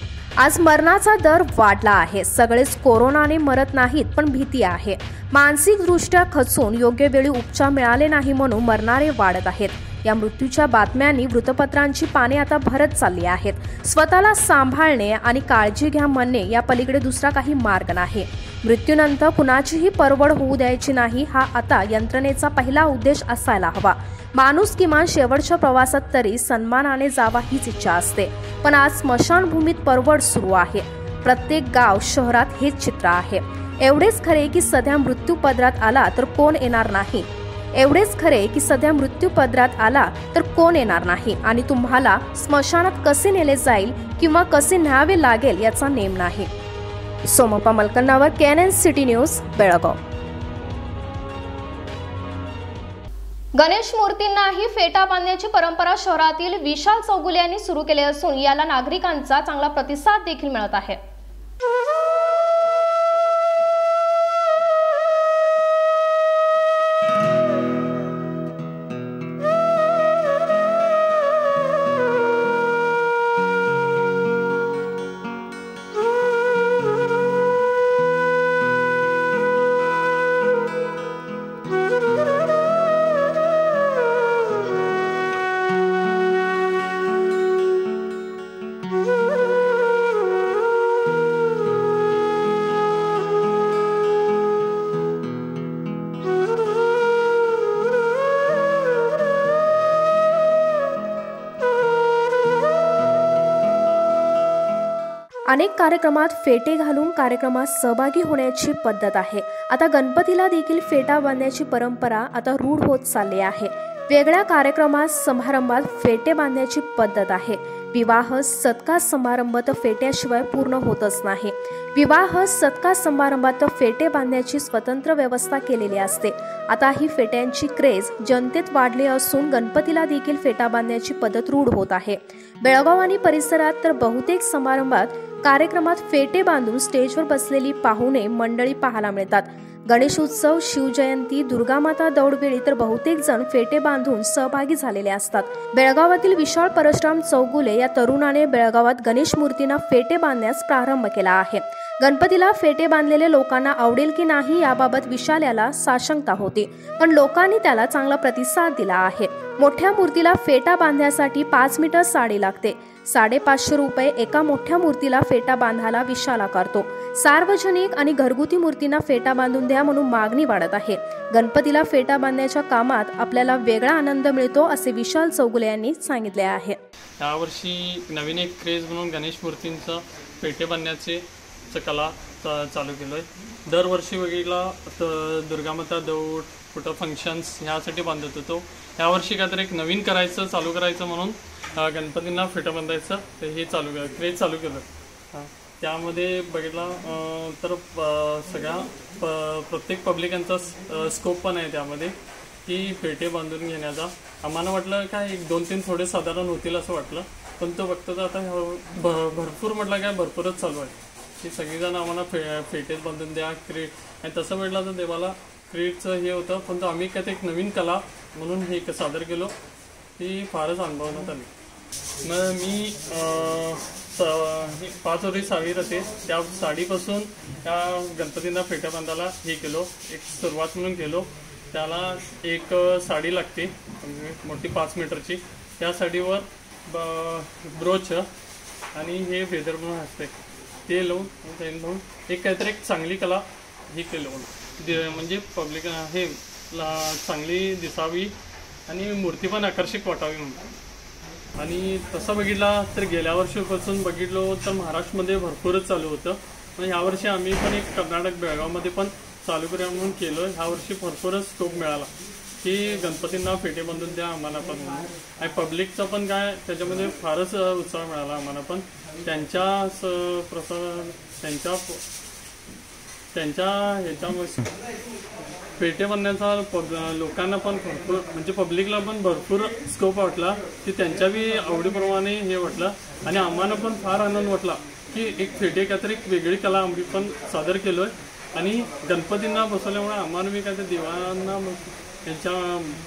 आज मरणाचा दर वाढला आहे. सगळेच कोरोनाने मरत नाहीत, पण भीती आहे. मानसिकदृष्ट्या खचून योग्य वेळी उपचार मिळाले नाही म्हणून मरणारे वाढत आहेत. या मृत्यूच्या बातम्यांनी वृत्तपत्रांची पाने आता भरत चालली आहेत. स्वतःला सांभाळणे आणि काळजी घ्या म्हणणे या पलीकडे दुसरा काही मार्ग नाही. मृत्यूनंतर कुणाचीही परवड होऊ द्यायची नाही हा आता यंत्रणेचा पहिला उद्देश असायला हवा. माणूस किमान शेवटच्या प्रवासात तरी सन्मानाने जावा हीच इच्छा असते, पण आज स्मशानभूमीत परवड सुरू आहे. प्रत्येक गाव शहरात हेच चित्र आहे. एवढेच खरे की सध्या मृत्यूपदरात आला तर कोण येणार नाही. आणि तुम्हाला स्मशानात कसे नेले जाईल किंवा कसे न्यावे लागेल याचा नेम नाही. Somappa Malkannavar, KNN city news Belgaum. Ganesh मूर्तींनाही फेटा बांधण्याची परंपरा शहरातील विशाल चौगुले यांनी सुरू केले असून याला नागरिकांचा चांगला प्रतिसाद देखील मिळत आहे. अनेक कार्यक्रमात फेटे घालून कार्यक्रमात सहभागी होण्याची पद्धत आहे. आता गणपतीला देखील फेटा बांधण्याची परंपरा आता रूढ होत चालली आहे. वेगळ्या कार्यक्रमात, समारंभात फेटे बांधण्याची पद्धत आहे. विवाह, सत्कार समारंभ तर फेट्याशिवाय पूर्ण होतच नाही. विवाह, सत्कार समारंभात फेटे बांधण्याची स्वतंत्र व्यवस्था केलेली असते. आता ही फेट्यांची क्रेज जनतेत वाढली असून गणपतीला देखील फेटा बांधण्याची पद्धत रूढ होत आहे. बेळगाव आणि परिसरात तर बहुतेक समारंभात, कार्यक्रमात फेटे बांधून स्टेजवर बसलेली पाहुणे मंडळी पाहायला मिळतात. गणेशोत्सव, शिवजयंती, दुर्गामाता दौडवेळी तर बहुतेक जण फेटे बांधून सहभागी झालेले असतात. बेळगावातील विशाल परशुराम चौगुले या तरुणाने बेळगावात गणेश मूर्तींना फेटे बांधण्यास प्रारंभ केला आहे. गणपतीला फेटे बांधलेले लोकांना आवडेल की नाही याबाबत विशाल्याला साशंकता होती, पण लोकांनी त्याला चांगला प्रतिसाद दिला आहे। मोठ्या मूर्तीला फेटा बांधण्यासाठी 5 मीटर साडी लागते। 550 रुपये एका मोठ्या मूर्तीला फेटा बांधायला विशाला करतो। सार्वजनिक आणि घरगुती मूर्तींना फेटा बांधून द्या म्हणून मागणी वाढत आहे। गणपतीला फेटा बांधण्याच्या कामात आपल्याला वेगळा आनंद मिळतो असे विशाल चौगुले यांनी सांगितले आहे। यावर्षी नवीन एक क्रेज म्हणून गणेश मूर्तींचा फेटे बांधण्याचे कला चालू केलोय। दरवर्षी वगैरेला दुर्गामाता देऊळ कुठं फंक्शन्स ह्यासाठी बांधत होतो। यावर्षी काहीतरी एक नवीन करायचं चालू करायचं म्हणून गणपतींना फेटा बांधायचं ते हे चालू केलं, क्रेज चालू केलं। त्यामध्ये बघितला तर सगळा प्रत्येक पब्लिकांचा स्कोप पण आहे त्यामध्ये की फेटे बांधून घेण्याचा। आम्हाला वाटलं काय 1-2-3 थोडे साधारण होतील असं वाटलं, पण तो बघता आता भरपूर म्हटलं काय भरपूरच चालू आहे की सगळेजण आम्हाला फेटेच बांधून द्या क्रीट। आणि तसं म्हटलं तर देवाला क्रीटचं हे होतं, पण तो आम्ही काय एक नवीन कला म्हणून हे सादर केलो ती फारच अनुभवण्यात आली। मग मी 5 ओरी साडी राहते त्या साडीपासून त्या गणपतींना फेटा बांधायला हे केलो, एक सुरुवात म्हणून केलो। त्याला एक साडी लागते मोठी 5 मीटरची, त्या साडीवर ब्रोच आणि हे फेदर म्हणून असते ते लावून एक काहीतरी एक चांगली कला हे केलं म्हणजे पब्लिक हे चांगली दिसावी आणि मूर्ती पण आकर्षक वाटावी म्हणून। आणि तसं बघितला तर गेल्या वर्षीपासून बघितलो तर महाराष्ट्रामध्ये भरपूरच चालू होतं, पण यावर्षी आम्ही पण एक कर्नाटक बेळगावमध्ये पण चालू करूया म्हणून केलं। ह्यावर्षी भरपूरच स्कोप मिळाला की गणपतींना फेटे बांधून द्या आम्हाला पण आणि पब्लिकचा पण काय त्याच्यामध्ये फारच उत्साह मिळाला आम्हाला पण त्यांच्या ह्याच्यामध्ये फेटे बांधण्याचा लोकांना पण भरपूर म्हणजे पब्लिकला पण भरपूर स्कोप वाटला की त्यांच्या बी आवडीप्रमाणे हे वाटलं आणि आम्हाला पण फार आनंद वाटला की एक फेटे काहीतरी एक वेगळी कला आम्ही पण सादर केलो आहे। आणि गणपतींना बसवल्यामुळे आम्हाला बी काहीतरी देवांना त्यांच्या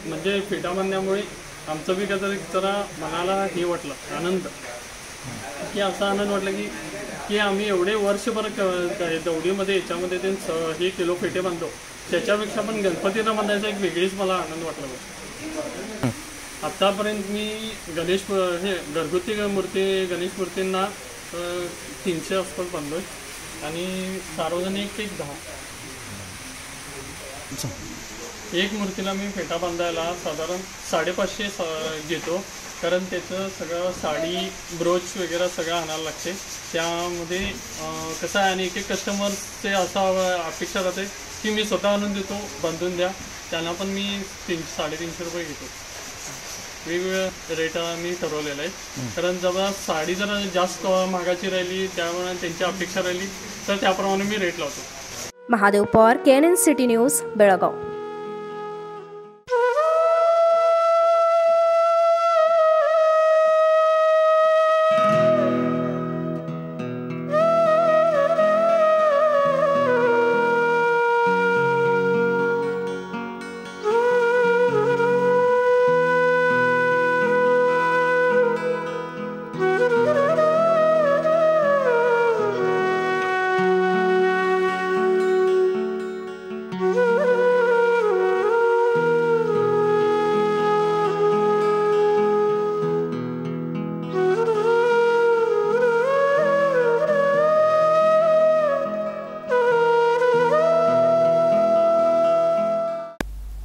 म्हणजे फेटा बांधण्यामुळे आमचं बी काहीतरी जरा मनाला हे वाटला आनंद की असा आनंद वाटला की आम्ही एवढे वर्षभर दौडीमध्ये याच्यामध्ये ते हे किलो फेटे बांधतो त्याच्यापेक्षा पण गणपतीला बांधायचा एक वेगळीच मला आनंद वाटला। आत्तापर्यंत मी गणेश हे घरगुती गणेश मूर्तींना 300 आसपास बांधलो आहे आणि सार्वजनिक एक 10 एक मूर्तीला मी फेटा बांधायला साधारण 550 घेतो, कारण त्याचं सगळं साडी ब्रोच वगैरे सगळं आणायला लागते। त्यामध्ये कसं आहे आणि एक एक कस्टमरचे असा अपेक्षा राहते की मी स्वतः आणून देतो बांधून द्या, त्यांना पण मी 300-350 रुपये घेतो। वेगवेगळ्या रेट मी ठरवलेला आहे, कारण जेव्हा साडी जर जास्त महागाची राहिली त्यामुळे त्यांची अपेक्षा राहिली तर त्याप्रमाणे मी रेट लावतो। Mahadev Pawar, KNN city news, Belgaum.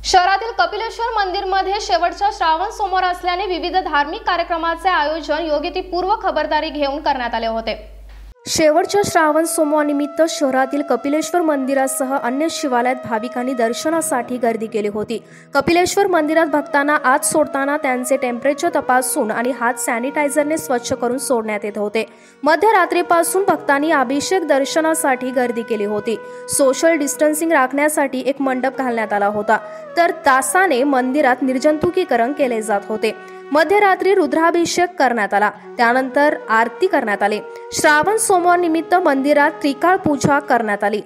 शहरातील कपिलेश्वर मंदिर मध्ये शेवटचा श्रावण सोमवार असल्याने विविध धार्मिक कार्यक्रमाचे आयोजन योग्य ती पूर्व खबरदारी घेऊन करण्यात आले होते। शेवटच्या श्रावण सोमवार निमित्त शहरातील कपिलेश्वर मंदिरासह अन्य शिवालयात भाविकांनी दर्शनासाठी गर्दी केली होती। कपिलेश्वर मंदिरात भक्तांना आत सोडताना त्यांचे टेम्परेचर तपासून आणि हात सॅनिटायझरने स्वच्छ करून सोडण्यात येत होते। मध्यरात्रीपासून भक्तांनी अभिषेक दर्शनासाठी गर्दी केली होती। सोशल डिस्टन्सिंग राखण्यासाठी एक मंडप घालण्यात आला होता, तर तासाने मंदिरात निर्जंतुकीकरण केले जात होते। मध्यरात्री रुद्राभिषेक करण्यात आला, त्यानंतर आरती करण्यात आली। श्रावण सोमवार निमित्त मंदिरात त्रिकाळ पूजा करण्यात आली।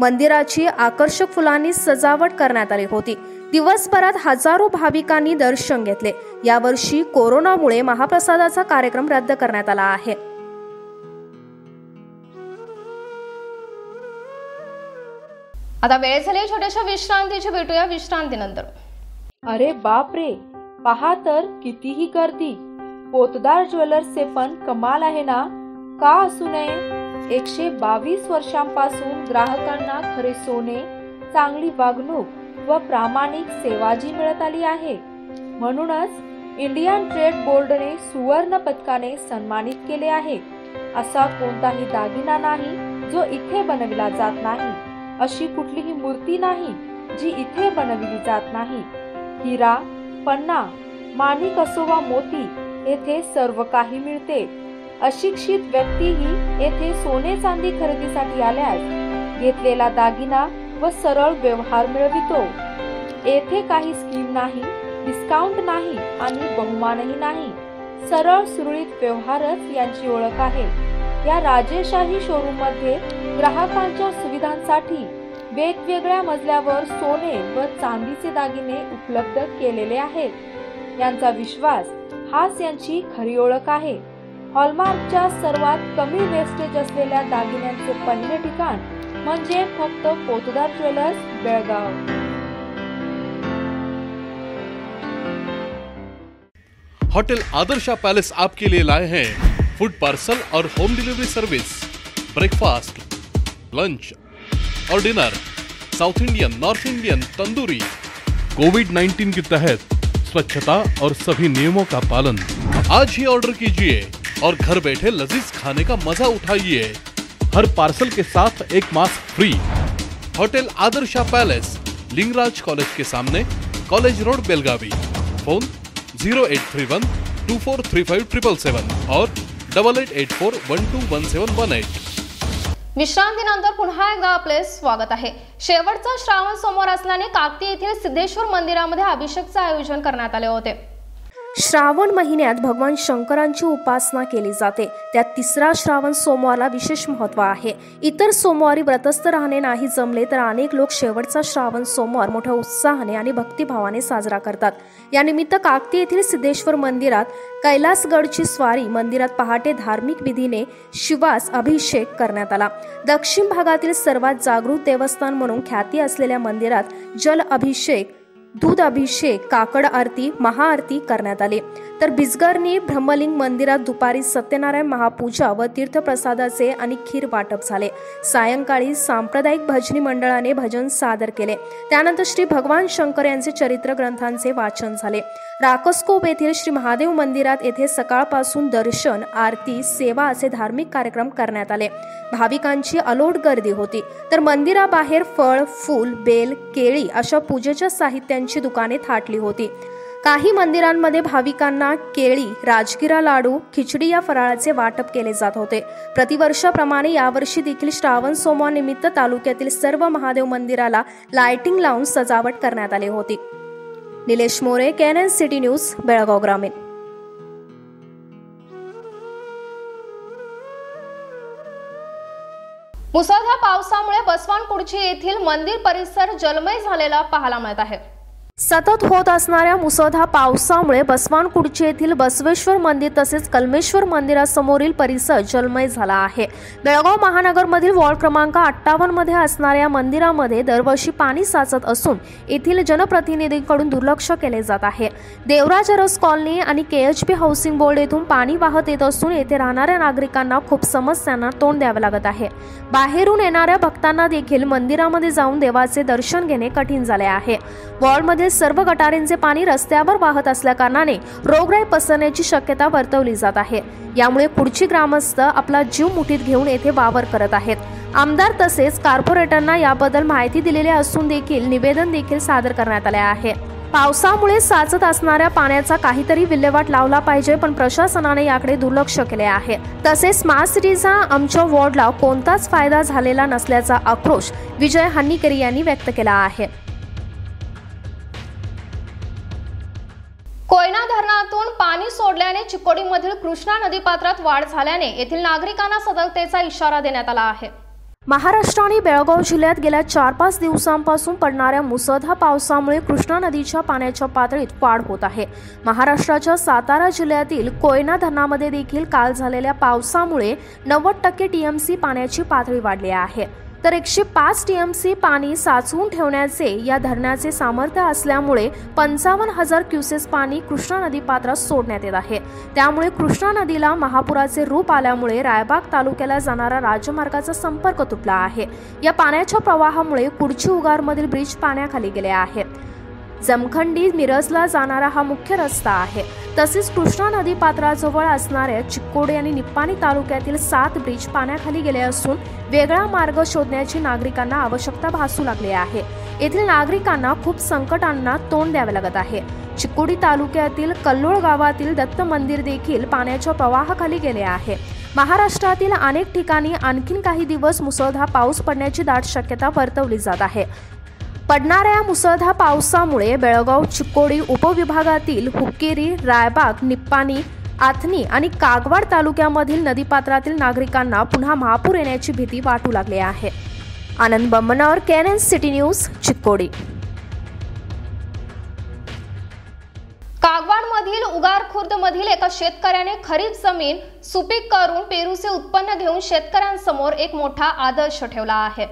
मंदिराची आकर्षक फुलांनी सजावट करण्यात आली होती। दिवसभरात हजारो भाविकांनी दर्शन घेतले। यावर्षी कोरोनामुळे महाप्रसादाचा कार्यक्रम रद्द करण्यात आला आहे। आता वेळ झाली छोट्याशा विश्रांतीची, भेटूया विश्रांतीनंतर। अरे बापरे, पहा तर कितीही गर्दी। पोतदार ज्वेलर्सचे पण कमाल आहे ना, का असू नये। 122 वर्षांपासून ग्राहकांना खरे सोने, चांगली वागणूक व प्रामाणिक सेवा जी मिळत आली आहे, म्हणूनच इंडियन ट्रेड बोर्डने सुवर्ण पदकाने सन्मानित केले आहे। असा कोणताही दागिना नाही जो इथे बनविला जात नाही, अशी कुठलीही मूर्ती नाही जी इथे बनविली जात नाही। हिरा, पन्ना, माणिक असो वा मोती, येथे सर्व काही मिळते। अशिक्षित व्यक्तीही येथे सोने चांदी खरेदीसाठी आल्यास घेतलेला दागिना व सरळ व्यवहार मिळवितो। येथे काही स्कीम नाही, डिस्काउंट नाही आणि बहुमानही नाही, सरळ सुरळीत व्यवहारच यांची ओळख आहे। या राजेशाही शोरूम मध्ये ग्राहकांच्या सुविधांसाठी वेगवेगळ्या मजल्यावर सोने व चांदीचे दागिने उपलब्ध केलेले आहेत। यांचा विश्वास हाच यांची खरी ओळख आहे। हॉलमार्कच्या सर्वात कमी वेस्टेज असलेल्या दागिन्यांचे पहिले ठिकाण म्हणजे फक्त Potdar jewellers, Belgaum. Hotel Adarsh palace आपके लिए लाए हैं फूड पार्सल और home delivery service. Breakfast, lunch और dinner, south Indian, north Indian, tandoori. कोविड-19 के तहत स्वच्छता और सभी नियमों का पालन। आज ही ऑर्डर कीजिए और घर बैठे लजीज खाने का मजा उठाइए। हर पार्सल के साथ एक mask free. Hotel Adarsh palace, Lingaraj college के सामने, कॉलेज रोड, बेलगावी। फोन 0831 2435 777 और 8884121718। विश्रांतीनंतर पुन्हा एकदा आपले स्वागत आहे। शेवटचा श्रावण सोमवार असल्याने काकती येथील सिद्धेश्वर मंदिरामध्ये अभिषेकचे आयोजन करण्यात आले होते। श्रावण महिन्यात भगवान शंकरांची उपासना केली जाते, त्यात तिसरा श्रावण सोमवारला विशेष महत्त्व आहे। इतर सोमवारी व्रतस्थ राहणे नाही जमले तर अनेक लोक शेवटचा श्रावण सोमवार मोठ्या उत्साहाने आणि भक्तिभावाने साजरा करतात। यानिमित्त काकती येथील सिद्धेश्वर मंदिरात कैलासगडची स्वारी मंदिरात पहाटे धार्मिक विधीने शिवास अभिषेक करण्यात आला। दक्षिण भागातील सर्वात जागृत देवस्थान म्हणून ख्याती असलेल्या मंदिरात जल अभिषेक, दूध अभिषेक, काकड आरती, महाआरती करण्यात आले। तर विजगरनी ब्रह्मलिंग मंदिरात दुपारी सत्यनारायण महापूजा व तीर्थप्रसादाचे आणि खीर वाटप झाले। सायंकाळी सांप्रदायिक भजनी मंडळाने भजन सादर केले। त्यानंतर श्री भगवान शंकर यांचे चरित्र ग्रंथांचे वाचन झाले। राकसकोप येथील श्री महादेव मंदिरात येथे सकाळपासून दर्शन, आरती, सेवा असे धार्मिक कार्यक्रम करण्यात आले। भाविकांची अलोट गर्दी होती। तर मंदिराबाहेर फळ, फूल, बेल, केळी अशा पूजेच्या साहित्यांची दुकाने थाटली होती। काही मंदिरांमध्ये भाविकांना केळी, राजगिरा लाडू, खिचडी या फराळाचे वाटप केले जात होते। प्रतिवर्षाप्रमाणे यावर्षी देखील श्रावण सोमवार निमित्त तालुक्यातील सर्व महादेव मंदिराला लाइटिंग लावून सजावट करण्यात आली होती। Nilesh More, KNN city news, Belgaum ग्रामीण। मुसळधार पावसामुळे बसवानकुर्ची येथील मंदिर परिसर जलमय झालेला पाहायला मिळत आहे। सतत होत असणाऱ्या मुसळधार पावसामुळे बसवानकुर्ची येथील बसवेश्वर मंदिर तसेच कलमेश्वर मंदिरासमोरील परिसर जलमय झाला आहे। बेळगाव महानगरमधील वॉर्ड क्रमांक 58 मध्ये असणाऱ्या मंदिरामध्ये दरवर्षी पाणी साचत असून येथील जनप्रतिनिधींकडून दुर्लक्ष केले जात आहे। देवराज रस कॉलनी आणि KHP हाऊसिंग बोर्ड येथून पाणी वाहत येत असून येथे राहणाऱ्या नागरिकांना खूप समस्यांना तोंड द्यावे लागत आहे। बाहेरून येणाऱ्या भक्तांना देखील मंदिरामध्ये जाऊन देवाचे दर्शन घेणे कठीण झाले आहे। वॉर्डमध्ये सर्व गटारींचे पाणी रस्त्यावर वाहत असल्याकारणाने रोगराई पसरण्याची शक्यता वर्तवली जात आहे। यामुळे पुढची ग्रामस्थ आपला जीव मुठीत घेऊन येथे वावर करत आहेत। आमदार तसेच कॉर्पोरेटरना याबद्दल माहिती दिलेली असून देखील निवेदन देखील सादर करण्यात आले आहे। पावसामुळे साचत असणाऱ्या पाण्याचा काहीतरी विल्हेवाट लावला पाहिजे, पण प्रशासनाने याकडे दुर्लक्ष केले आहे। तसेच स्मार्ट सिटीचा आमच्या वॉर्डला कोणताच फायदा झालेला नसल्याचा आक्रोश विजय हन्नीकरी यांनी व्यक्त केला आहे। कोयना धरणातून पाणी सोडल्याने चिखोडीमधील कृष्णा नदीपात्रात वाढ झाल्याने येथील नागरिकांना सतर्कतेचा इशारा देण्यात आला आहे। महाराष्ट्र आणि बेळगाव जिल्ह्यात गेल्या 4-5 दिवसांपासून पडणाऱ्या मुसळधार पावसामुळे कृष्णा नदीच्या पाण्याच्या पातळीत वाढ होत आहे। महाराष्ट्राच्या सातारा जिल्ह्यातील कोयना धरणामध्ये देखील काल झालेल्या पावसामुळे 90% टीएमसी पाण्याची पातळी वाढली आहे, तर 105 टीएमसी पाणी साचवून ठेवण्याचे या धरणाचे सामर्थ्य असल्यामुळे 55,000 क्युसेस पाणी कृष्णा नदी पात्रात सोडण्यात येत आहे। त्यामुळे कृष्णा नदीला महापुराचे रूप आल्यामुळे रायबाग तालुक्याला जाणारा राजमार्गाचा संपर्क तुटला आहे। या पाण्याच्या प्रवाहामुळे कुडची उगारमधील ब्रिज पाण्याखाली गेले आहे। जमखंडी मिरजला जाणारा हा मुख्य रस्ता आहे। तसेच कृष्णा नदी पात्राजवळ असणाऱ्या चिखोडी आणि निप्पानी तालुक्यातील 7 ब्रिज पाण्याखाली गेले असून वेगळा मार्ग शोधण्याची नागरिकांना आवश्यकता भासू लागली आहे। येथील नागरिकांना खूप संकटांना तोंड द्यावे लागत आहे। चिखोडी तालुक्यातील कल्लोळ गावातील दत्त मंदिर देखील पाण्याच्या प्रवाहाखाली गेले आहे। महाराष्ट्रातील अनेक ठिकाणी आणखीन काही दिवस मुसळधार पाऊस पडण्याची दाट शक्यता वर्तवली जात आहे। पडणाऱ्या मुसळधार पावसामुळे बेळगाव चिखोडी उपविभागातील हुक्केरी, रायबाग, निप्पानी, आथनी आणि कागवाड तालुक्यामधील नदीपात्रातील नागरिकांना पुन्हा महापूर येण्याची भीती वाटू लागली आहे। Anand Bamanavar, K N N city news, Chikodi. कागवाडमधील उगारखुर्दमधील एका शेतकऱ्याने खरीप जमीन सुपीक करून पेरूचे उत्पन्न घेऊन शेतकऱ्यांसमोर एक मोठा आदर्श ठेवला आहे।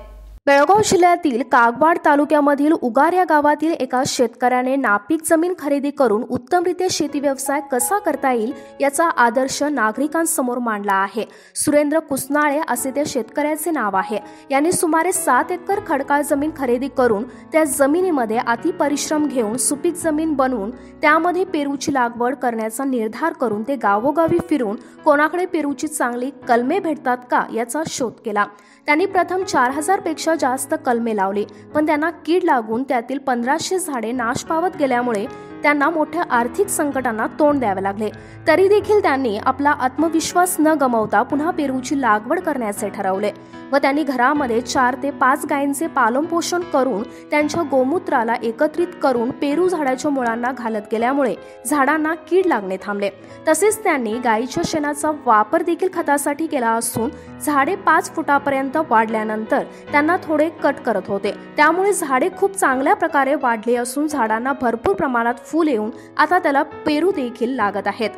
बेळगाव जिल्ह्यातील कागवाड तालुक्यामधील उगार या गावातील एका शेतकऱ्याने नापीक जमीन खरेदी करून उत्तमरित्या शेती व्यवसाय कसा करता येईल याचा आदर्श नागरिकांसमोर मांडला आहे। सुरेंद्र कुसनाळे असे त्या शेतकऱ्याचे नाव आहे। यांनी सुमारे 7 एकर खडकाळ जमीन खरेदी करून त्या जमिनीमध्ये अति परिश्रम घेऊन सुपीक जमीन बनवून त्यामध्ये पेरूची लागवड करण्याचा निर्धार करून ते गावोगावी फिरून कोणाकडे पेरूची चांगली कलमे भेटतात का याचा शोध केला। त्यांनी प्रथम 4000 पेक्षा जास्त कलमे लावली, पण त्यांना कीड लागून त्यातील 1500 झाडे नाश पावत गेल्यामुळे त्यांना मोठ्या आर्थिक संकटांना तोंड द्यावे लागले। तरी देखील त्यांनी आपला आत्मविश्वास न गमावता पुन्हा पेरूची लागवड करण्याचे ठरवले व त्यांनी घरामध्ये 4 ते 5 गायींचे पालनपोषण करून त्यांच्या गोमूत्राला एकत्रित करून पेरू झाडाच्या मुळांना घालत गेल्यामुळे झाडांना कीड लागणे थांबले। तसेच त्यांनी गायीच्या शेणाचा वापर देखील खतासाठी केला असून झाडे 5 फुटापर्यंत वाढल्यानंतर त्यांना थोडे कट करत होते, त्यामुळे झाडे खूप चांगल्या प्रकारे वाढले असून झाडांना भरपूर प्रमाणात फूल येऊन आता त्याला पेरू देखील लागत आहेत।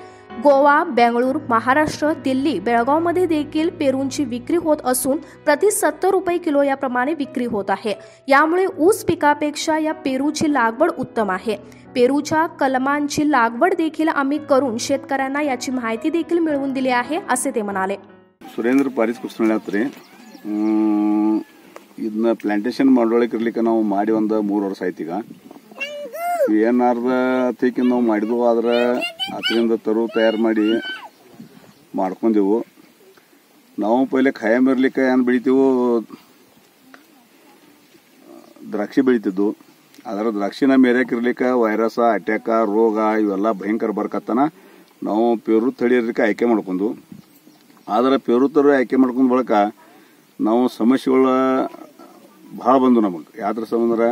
गोवा, बेंगळूर, महाराष्ट्र, दिल्ली, बेळगावमध्ये देखील पेरूंची विक्री होत असून प्रति 70 रुपये किलो याप्रमाणे विक्री होत आहे। यामुळे ऊस पिकापेक्षा या पेरूची लागवड उत्तम आहे। पेरूच्या कलमांची लागवड देखील आम्ही करून शेतकऱ्यांना याची माहिती देखील मिळवून दिली आहे, असे ते म्हणाले। सुरेंद्र पारिस कुसनाळे ಇದನ್ನ ಪ್ಲಾಂಟೇಶನ್ ಮಾಡೋಳಕ್ಕೆ ನಾವು ಮಾಡಿ ಒಂದು 3 ವರ್ಷ ಆಯ್ತು। ಈಗ ಏನಾರ್ದ ಅತಿಕ್ಕೆ ನಾವು ಮಾಡಿದ್ವು, ಆದ್ರೆ ಅದರಿಂದ ತರು ತಯಾರು ಮಾಡಿ ಮಾಡ್ಕೊಂಡೆವು। ನಾವು ಪೈಲೆ ಖಾಯಂ ಇರ್ಲಿಕ್ಕೆ ಏನು ಬೆಳಿತೀವೋ ದ್ರಾಕ್ಷಿ ಬೆಳಿತಿದ್ದು, ಅದರ ದ್ರಾಕ್ಷಿನ ಮೇರೆಕಿರ್ಲಿಕ್ಕೆ ವೈರಸ್, ಅಟ್ಯಾಕ, ರೋಗ ಇವೆಲ್ಲ ಭಯಂಕರ ಬರ್ಕತ್ತನ ನಾವು ಪೇರು ತಳಿಯರ್ಲಿಕ್ಕೆ ಆಯ್ಕೆ ಮಾಡ್ಕೊಂಡು, ಆದ್ರೆ ಪೇರು ತರು ಆಯ್ಕೆ ಮಾಡ್ಕೊಂಡ ಬಳಿಕ ನಾವು ಸಮಸ್ಯೆಗಳು ಭಾಳ ಬಂದು ನಮಗೆ। ಯಾತ್ರ ಸಮಂದ್ರೆ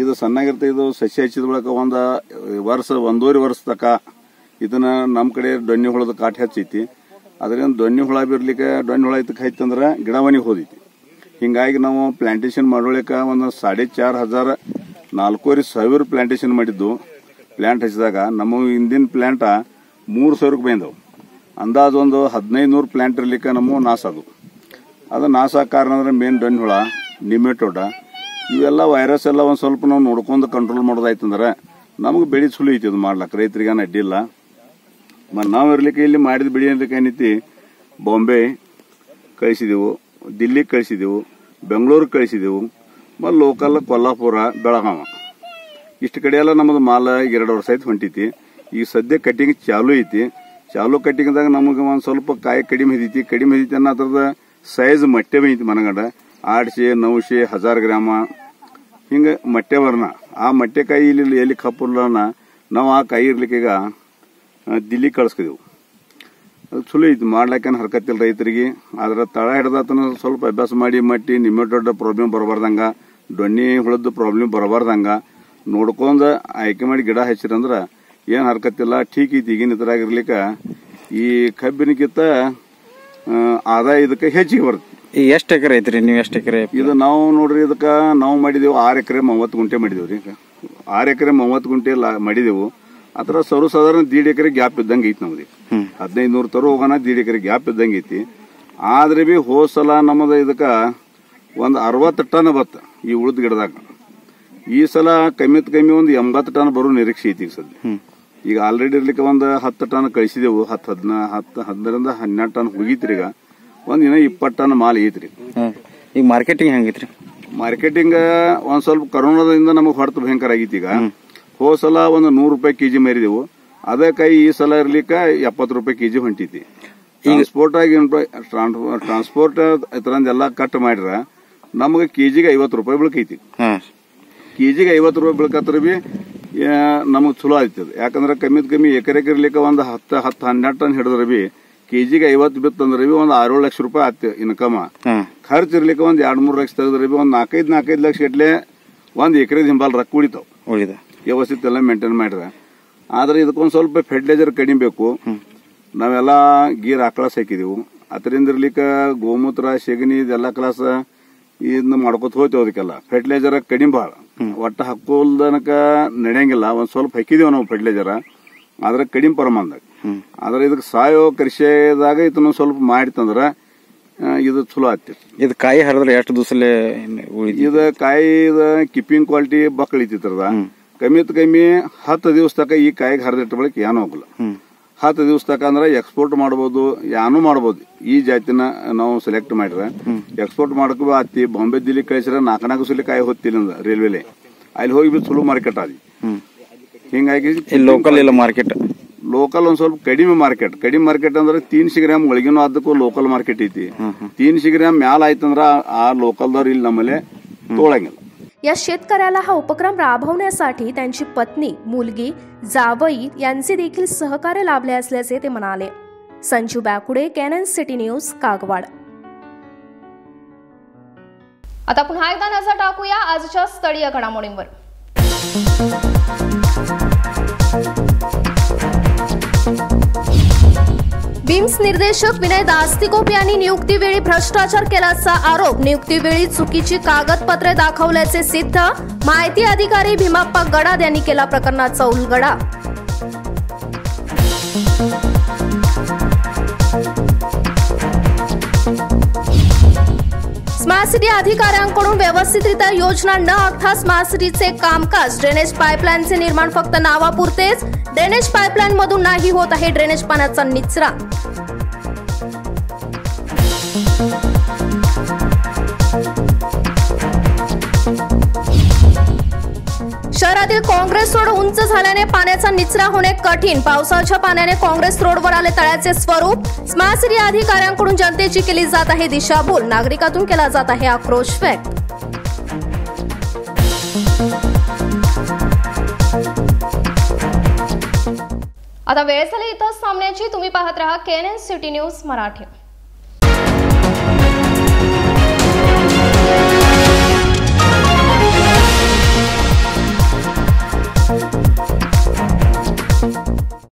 ಇದು ಸಣ್ಣಾಗಿರ್ತ, ಇದು ಸಸ್ಯ ಹಚ್ಚಿದ ಬಳಿಕ ಒಂದೂವರೆ ವರ್ಷ ತನಕ ಇದನ್ನ ನಮ್ಮ ಕಡೆ ದೊಣ್ಣೆ ಹುಳದ ಕಾಟ ಹಚ್ಚೈತಿ। ಅದರಿಂದ ದೊಣ್ಣೆ ಹುಳ ಬಿರ್ಲಿಕ್ಕೆ ದೊಣ್ಣೆ ಹುಳ ಇದಕ್ಕೆ ಹೈತಂದ್ರೆ ಗಿಡವನಿ ಹೋದೈತಿ। ಹಿಂಗಾಗಿ ನಾವು ಪ್ಲಾಂಟೇಶನ್ ಮಾಡೋಳಕ್ಕೆ ಒಂದು 4,500 ಪ್ಲಾಂಟೇಶನ್ ಮಾಡಿದ್ದು। ಪ್ಲಾಂಟ್ ಹಚ್ಚಿದಾಗ ನಮ್ಮ ಹಿಂದಿನ ಪ್ಲಾಂಟ 3,000ಕ್ಕೆ ಬಂದವು, ಅಂದಾಜು ಒಂದು 1,500 ಪ್ಲಾಂಟ್ ಇರ್ಲಿಕ್ಕೆ ನಮ್ಮ ನಾಶ ಅದು। ಅದು ನಾಶ ಕಾರಣ ಅಂದ್ರೆ ಮೇನ್ ದೊಣ್ಣೆ ಹುಳ, ನಿಮೆಟೋಡ ಇವೆಲ್ಲ ವೈರಸ್ ಎಲ್ಲ ಒಂದು ಸ್ವಲ್ಪ ನಾವು ನೋಡ್ಕೊಂಡು ಕಂಟ್ರೋಲ್ ಮಾಡೋದಾಯ್ತು ಅಂದ್ರೆ ನಮಗೆ ಬೆಳೆ ಸುಲು ಐತಿ। ಇದು ಮಾಡ್ಲಕ್ಕೆ ರೈತರಿಗೇನು ಅಡ್ಡಿಲ್ಲ, ಮತ್ತು ನಾವು ಇರ್ಲಿಕ್ಕೆ ಇಲ್ಲಿ ಮಾಡಿದ ಬೆಳೆ ಇರ್ಲಿಕ್ಕೆ ಏನೈತಿ, ಬಾಂಬೆ ಕಳಿಸಿದೆವು, ದಿಲ್ಲಿಗೆ ಕಳಿಸಿದೆವು, ಬೆಂಗಳೂರಿಗೆ ಕಳಿಸಿದೆವು, ಮತ್ತು ಲೋಕಲ್ ಕೊಲ್ಲಾಪುರ, ಬೆಳಗಾವ ಇಷ್ಟು ಕಡೆ ಎಲ್ಲ ನಮ್ಮದು ಮಾಲ 2 ವರ್ಷ ಆಯ್ತು ಹೊಂಟೈತಿ। ಈಗ ಸದ್ಯ ಕಟಿಂಗ್ ಚಾಲು ಐತಿ, ಚಾಲು ಕಟಿಂಗ್ದಾಗ ನಮಗೆ ಒಂದು ಸ್ವಲ್ಪ ಕಾಯಿ ಕಡಿಮೆ ಹಿದೀತಿ ಅನ್ನೋ ಅದರದ ಸೈಜ್ ಮಟ್ಟೆ ಐತಿ ಮನಗಂಡ 800, 900, 1000 ಗ್ರಾಮ ಹಿಂಗೆ ಮೊಟ್ಟೆ ಬರ್ನ। ಆ ಮೊಟ್ಟೆಕಾಯಿ ಇಲ್ಲಿ ಎಲ್ಲಿ ಕಪ್ಪುರ್ಲನ್ನ ನಾವು ಆ ಕಾಯಿ ಇರ್ಲಿಕ್ಕೆ ಈಗ ದಿಲ್ಲಿ ಕಳಿಸ್ಕಿದೆವು। ಅದು ಚಲೋ ಐತಿ, ಮಾಡ್ಲಿಕ್ಕೇನು ಹರ್ಕತ್ತಿಲ್ಲ ರೈತರಿಗೆ, ಆದ್ರೆ ತಳ ಹಿಡ್ದಾತನ ಸ್ವಲ್ಪ ಅಭ್ಯಾಸ ಮಾಡಿ ಮಟ್ಟಿ ನಿಮ್ಮೆಟೊಡ್ಡ ಪ್ರಾಬ್ಲಮ್ ಬರಬಾರ್ದಂಗೆ, ದೊಣ್ಣೆ ಹುಳದ್ದು ಪ್ರಾಬ್ಲಮ್ ಬರಬಾರ್ದಂಗೆ ನೋಡ್ಕೊಂಡು ಆಯ್ಕೆ ಮಾಡಿ ಗಿಡ ಹಚ್ಚಿರಂದ್ರೆ ಏನು ಹರ್ಕತ್ತಿಲ್ಲ, ಠೀಕ್ ಐತಿ। ಈಗಿನ ಇತರಾಗಿರ್ಲಿಕ್ಕೆ ಈ ಕಬ್ಬಿನಕ್ಕಿಂತ ಆದಾಯ ಇದಕ್ಕೆ ಹೆಚ್ಚಿಗೆ ಬರ್ತದೆ। ಎಷ್ಟು ಎಕರೆ ಐತ್ರಿ ನೀವು? ಎಷ್ಟು ಎಕರೆ ಇದು ನಾವು ನೋಡ್ರಿ, ಇದಕ್ಕ ನಾವು ಮಾಡಿದೆವು 6 ಎಕರೆ 30 ಗುಂಟೆ ಮಾಡಿದೆವ್ರಿ. 6 ಎಕರೆ 30 ಗುಂಟೆ ಮಾಡಿದೆವು. ಅದರ ಸರ್ವಸಾಧಾರಣ 1.5 ಎಕರೆ ಗ್ಯಾಪ್ ಇದ್ದಂಗೆ ಐತಿ ನಮ್ದು. 1500 ತರ ಹೋಗೋಣ, 1.5 ಎಕರೆ ಗ್ಯಾಪ್ ಇದ್ದಂಗೆ ಐತಿ. ಆದ್ರೆ ಬಿ ಹೋಸಲ ನಮ್ಮದು ಇದಕ್ಕ ಒಂದು 60 ಟನ್ ಬತ್ತ ಈ ಉಳಿದ ಗಿಡದಾಗ. ಈ ಸಲ ಕಮ್ಮಿತ್ ಕಮ್ಮಿ ಒಂದು 80 ಟನ್ ಬರೋ ನಿರೀಕ್ಷೆ ಐತಿ ಸದ್ಯ. ಈಗ ಆಲ್ರೆಡಿ ಇರ್ಲಿಕ್ಕೆ ಒಂದು 10 ಟನ್ ಕಳಿಸಿದೆವು. 10-12 ಟನ್ ಹೋಗಿತ್ರಿ. ಈಗ ಒಂದ್ ದಿನ 20 ಟನ್ ಮಾಲ್ ಐತ್ರಿ. ಈಗ ಮಾರ್ಕೆಟಿಂಗ್ ಹೆಂಗೈತ್ರಿ? ಮಾರ್ಕೆಟಿಂಗ್ ಒಂದ್ ಸ್ವಲ್ಪ ಕರೋನಾದಿಂದ ನಮಗ್ ಹೊಡೆತ ಭಯಂಕರ ಆಗೈತಿ. ಈಗ ಹೋಸಲ ಒಂದು 100 ರೂಪಾಯಿ kg ಮೇರಿದೆವು. ಅದಕ್ಕೆ ಈ ಸಲ ಇರ್ಲಿಕ್ಕೆ 70 ರೂಪಾಯಿ kg ಹೊಂಟೈತಿ. ಟ್ರಾನ್ಸ್ಪೋರ್ಟ್ ಆಗಿ ಟ್ರಾನ್ಸ್ಪೋರ್ಟ್ ಎಲ್ಲ ಕಟ್ ಮಾಡ್ರ ನಮ್ಗೆ ಕೆಜಿಗೆ 50 ರೂಪಾಯಿ ಬೀಳ್ಕೈತಿ. ಕೆಜಿಗೆ 50 ರೂಪಾಯಿ ಬೀಳ್ಕತ್ರ ಬಿ ನಮಗ್ ಚಲೋ ಆಯ್ತದ. ಯಾಕಂದ್ರೆ ಕಮ್ಮಿದ್ ಕಮ್ಮಿ ಎಕರೆಗೆ ಇರ್ಲಿಕ್ಕೆ ಒಂದ್ 10-12 ಟನ್ ಹಿಡಿದ್ರ ಬಿ ಕೆಜಿಗೆ 50 ಬಿತ್ತಂದ್ರೆ ಬಿ ಒಂದ್ 6-7 ಲಕ್ಷ ರೂಪಾಯಿ ಆಯ್ತು ಇನ್ಕಮ್. ಖರ್ಚು ಇರ್ಲಿಕ್ಕೆ ಒಂದ್ 2-3 ಲಕ್ಷ ತೆಗೆದ್ರೆ ಬಿ ಒಂದ್ 4-5 ಲಕ್ಷ ಗಟ್ಲೆ ಒಂದ್ ಎಕರೆ ಹಿಂಬಾಲ್ ರೊಕ್ಕ ಉಳಿತಾವ್ ವ್ಯವಸ್ಥೆ ಎಲ್ಲ ಮೇಂಟೈನ್ ಮಾಡ್ರ. ಆದ್ರೆ ಇದಕ್ಕೊಂದ್ ಸ್ವಲ್ಪ ಫರ್ಟಿಲೈಸರ್ ಕಡಿಮೆ ಬೇಕು. ನಾವೆಲ್ಲ ಗೀರ್ ಆಕಳ ಸಾಕಿದೆವು. ಅದರಿಂದ ಇರ್ಲಿಕ್ಕ ಗೋಮೂತ್ರ ಶೆಗಣಿ ಇದೆಲ್ಲ ಕ್ಲಾಸ್ ಇದನ್ನ ಮಾಡ್ಕೊತ ಹೋಯ್ತೇವ್. ಅದಕ್ಕೆಲ್ಲ ಫರ್ಟಿಲೈಸರ್ ಕಡಿಮೆ ಭಾಳ. ಒಟ್ಟ ಹಕ್ಕೋಲ್ದನಕ ನಡೆಯಂಗಿಲ್ಲ. ಒಂದ್ ಸ್ವಲ್ಪ ಹಾಕಿದೇವು ನಾವು ಫರ್ಟಿಲೈಸರ್, ಆದ್ರೆ ಕಡಿಮೆ ಪ್ರಮಾಣದಾಗ. ಆದ್ರೆ ಇದಕ್ ಸಾವಯವ ಕೃಷಿದಾಗ ಇದನ್ನ ಸ್ವಲ್ಪ ಮಾಡಿತಂದ್ರ ಇದು ಚಲೋ ಆಗ್ತಿ. ಇದು ಕಾಯಿ ಹರಿದ್ರೆ ಎಷ್ಟು ದಿವಸಲೇ ಇದು ಕಾಯಿ ಕೀಪಿಂಗ್ ಕ್ವಾಲಿಟಿ ಬಕ್ಳಿತಿತ್ರದ ಕಮ್ಮಿತ್ ಕಮ್ಮಿ 10 ದಿವಸ ತಕ ಈ ಕಾಯಿಗೆ ಹರಿದಿಟ್ಟ ಬಳಿಕ ಏನೂ ಹೋಗಲ್ಲ. 10 ದಿವಸ ತಕ ಅಂದ್ರೆ ಎಕ್ಸ್ಪೋರ್ಟ್ ಮಾಡಬಹುದು, ಏನೂ ಮಾಡಬಹುದು. ಈ ಜಾತಿನ ನಾವು ಸೆಲೆಕ್ಟ್ ಮಾಡ್ರೆ ಎಕ್ಸ್ಪೋರ್ಟ್ ಮಾಡಕ್ ಆತಿ. ಬಾಂಬೆ ದಿಲ್ಲಿ ಕಳಿಸ್ರೆ 4-4 ಸಲ ಕಾಯಿ ಹೋಗ್ತಿಲ್ಲ ರೈಲ್ವೆಲೆ. ಅಲ್ಲಿ ಹೋಗಿ ಬಿಟ್ಟು ಸುಲಭ ಮಾರ್ಕೆಟ್ ಆದಿ. ಹಿಂಗಾಗಿ ಲೋಕಲ್ ಇಲ್ಲ ಮಾರ್ಕೆಟ್. ಲೋಕಲ್ ಒಂದ್ ಸ್ವಲ್ಪ ಕಡಿಮೆ ಮಾರ್ಕೆಟ್. ಕಡಿಮೆ ಮಾರ್ಕೆಟ್ ಅಂದ್ರೆ 300 ಗ್ರಾಮ್ ಒಳಗಿನೂ ಅದಕ್ಕೂ ಲೋಕಲ್ ಮಾರ್ಕೆಟ್ ಐತಿ. 300 ಗ್ರಾಮ್ ಮ್ಯಾಲ ಆಯ್ತಂದ್ರ ಆ ಲೋಕಲ್ದವ್ರು ಇಲ್ಲಿ ನಮ್ಮಲ್ಲೇ ತೋಳಂಗಿಲ್ಲ. या शेतकऱ्याला हा उपक्रम राबवण्यासाठी त्यांची पत्नी, मुलगी, जावई यांचे देखील सहकार्य लाभले असल्याचे ते म्हणाले. Sanju Bakude, KNN city news, Kagwad. आता पुन्हा एकदा नजर टाकूया आजच्या स्थळीय घडामोडींवर. बीम्स निर्देशक विनय दस्तीकोप यांनी नियुक्तीवेळी भ्रष्टाचार केल्याचा आरोप. नियुक्तीवेळी चुकीची कागदपत्रे दाखवल्याचे सिद्ध. माहिती अधिकारी भीमाप्पा गडाद यांनी केला प्रकरणाचा उलगडा. स्मार्ट सिटी अधिकाऱ्यांकडून व्यवस्थितरित्या योजना न आखता स्मार्ट सिटीचे कामकाज. ड्रेनेज पाईपलाईनचे निर्माण फक्त नावापुरतेच. ड्रेनेज पाईपलाईन मधून नाही होत आहे ड्रेनेज पाण्याचा निचरा. शहरातील काँग्रेस रोड उंच झाल्याने पाण्याचा निचरा होणे कठीण. पावसाच्या पाण्याने काँग्रेस रोडवर आले तळ्याचे स्वरूप. स्मार्ट सिटी अधिकाऱ्यांकडून जनतेची केली जात आहे दिशाभूल. नागरिकातून केला जात आहे आक्रोश व्यक्त. आता वेळ झाली इथं थांबण्याची. तुम्ही पाहत रहा KNN सिटी न्यूज़ मराठी.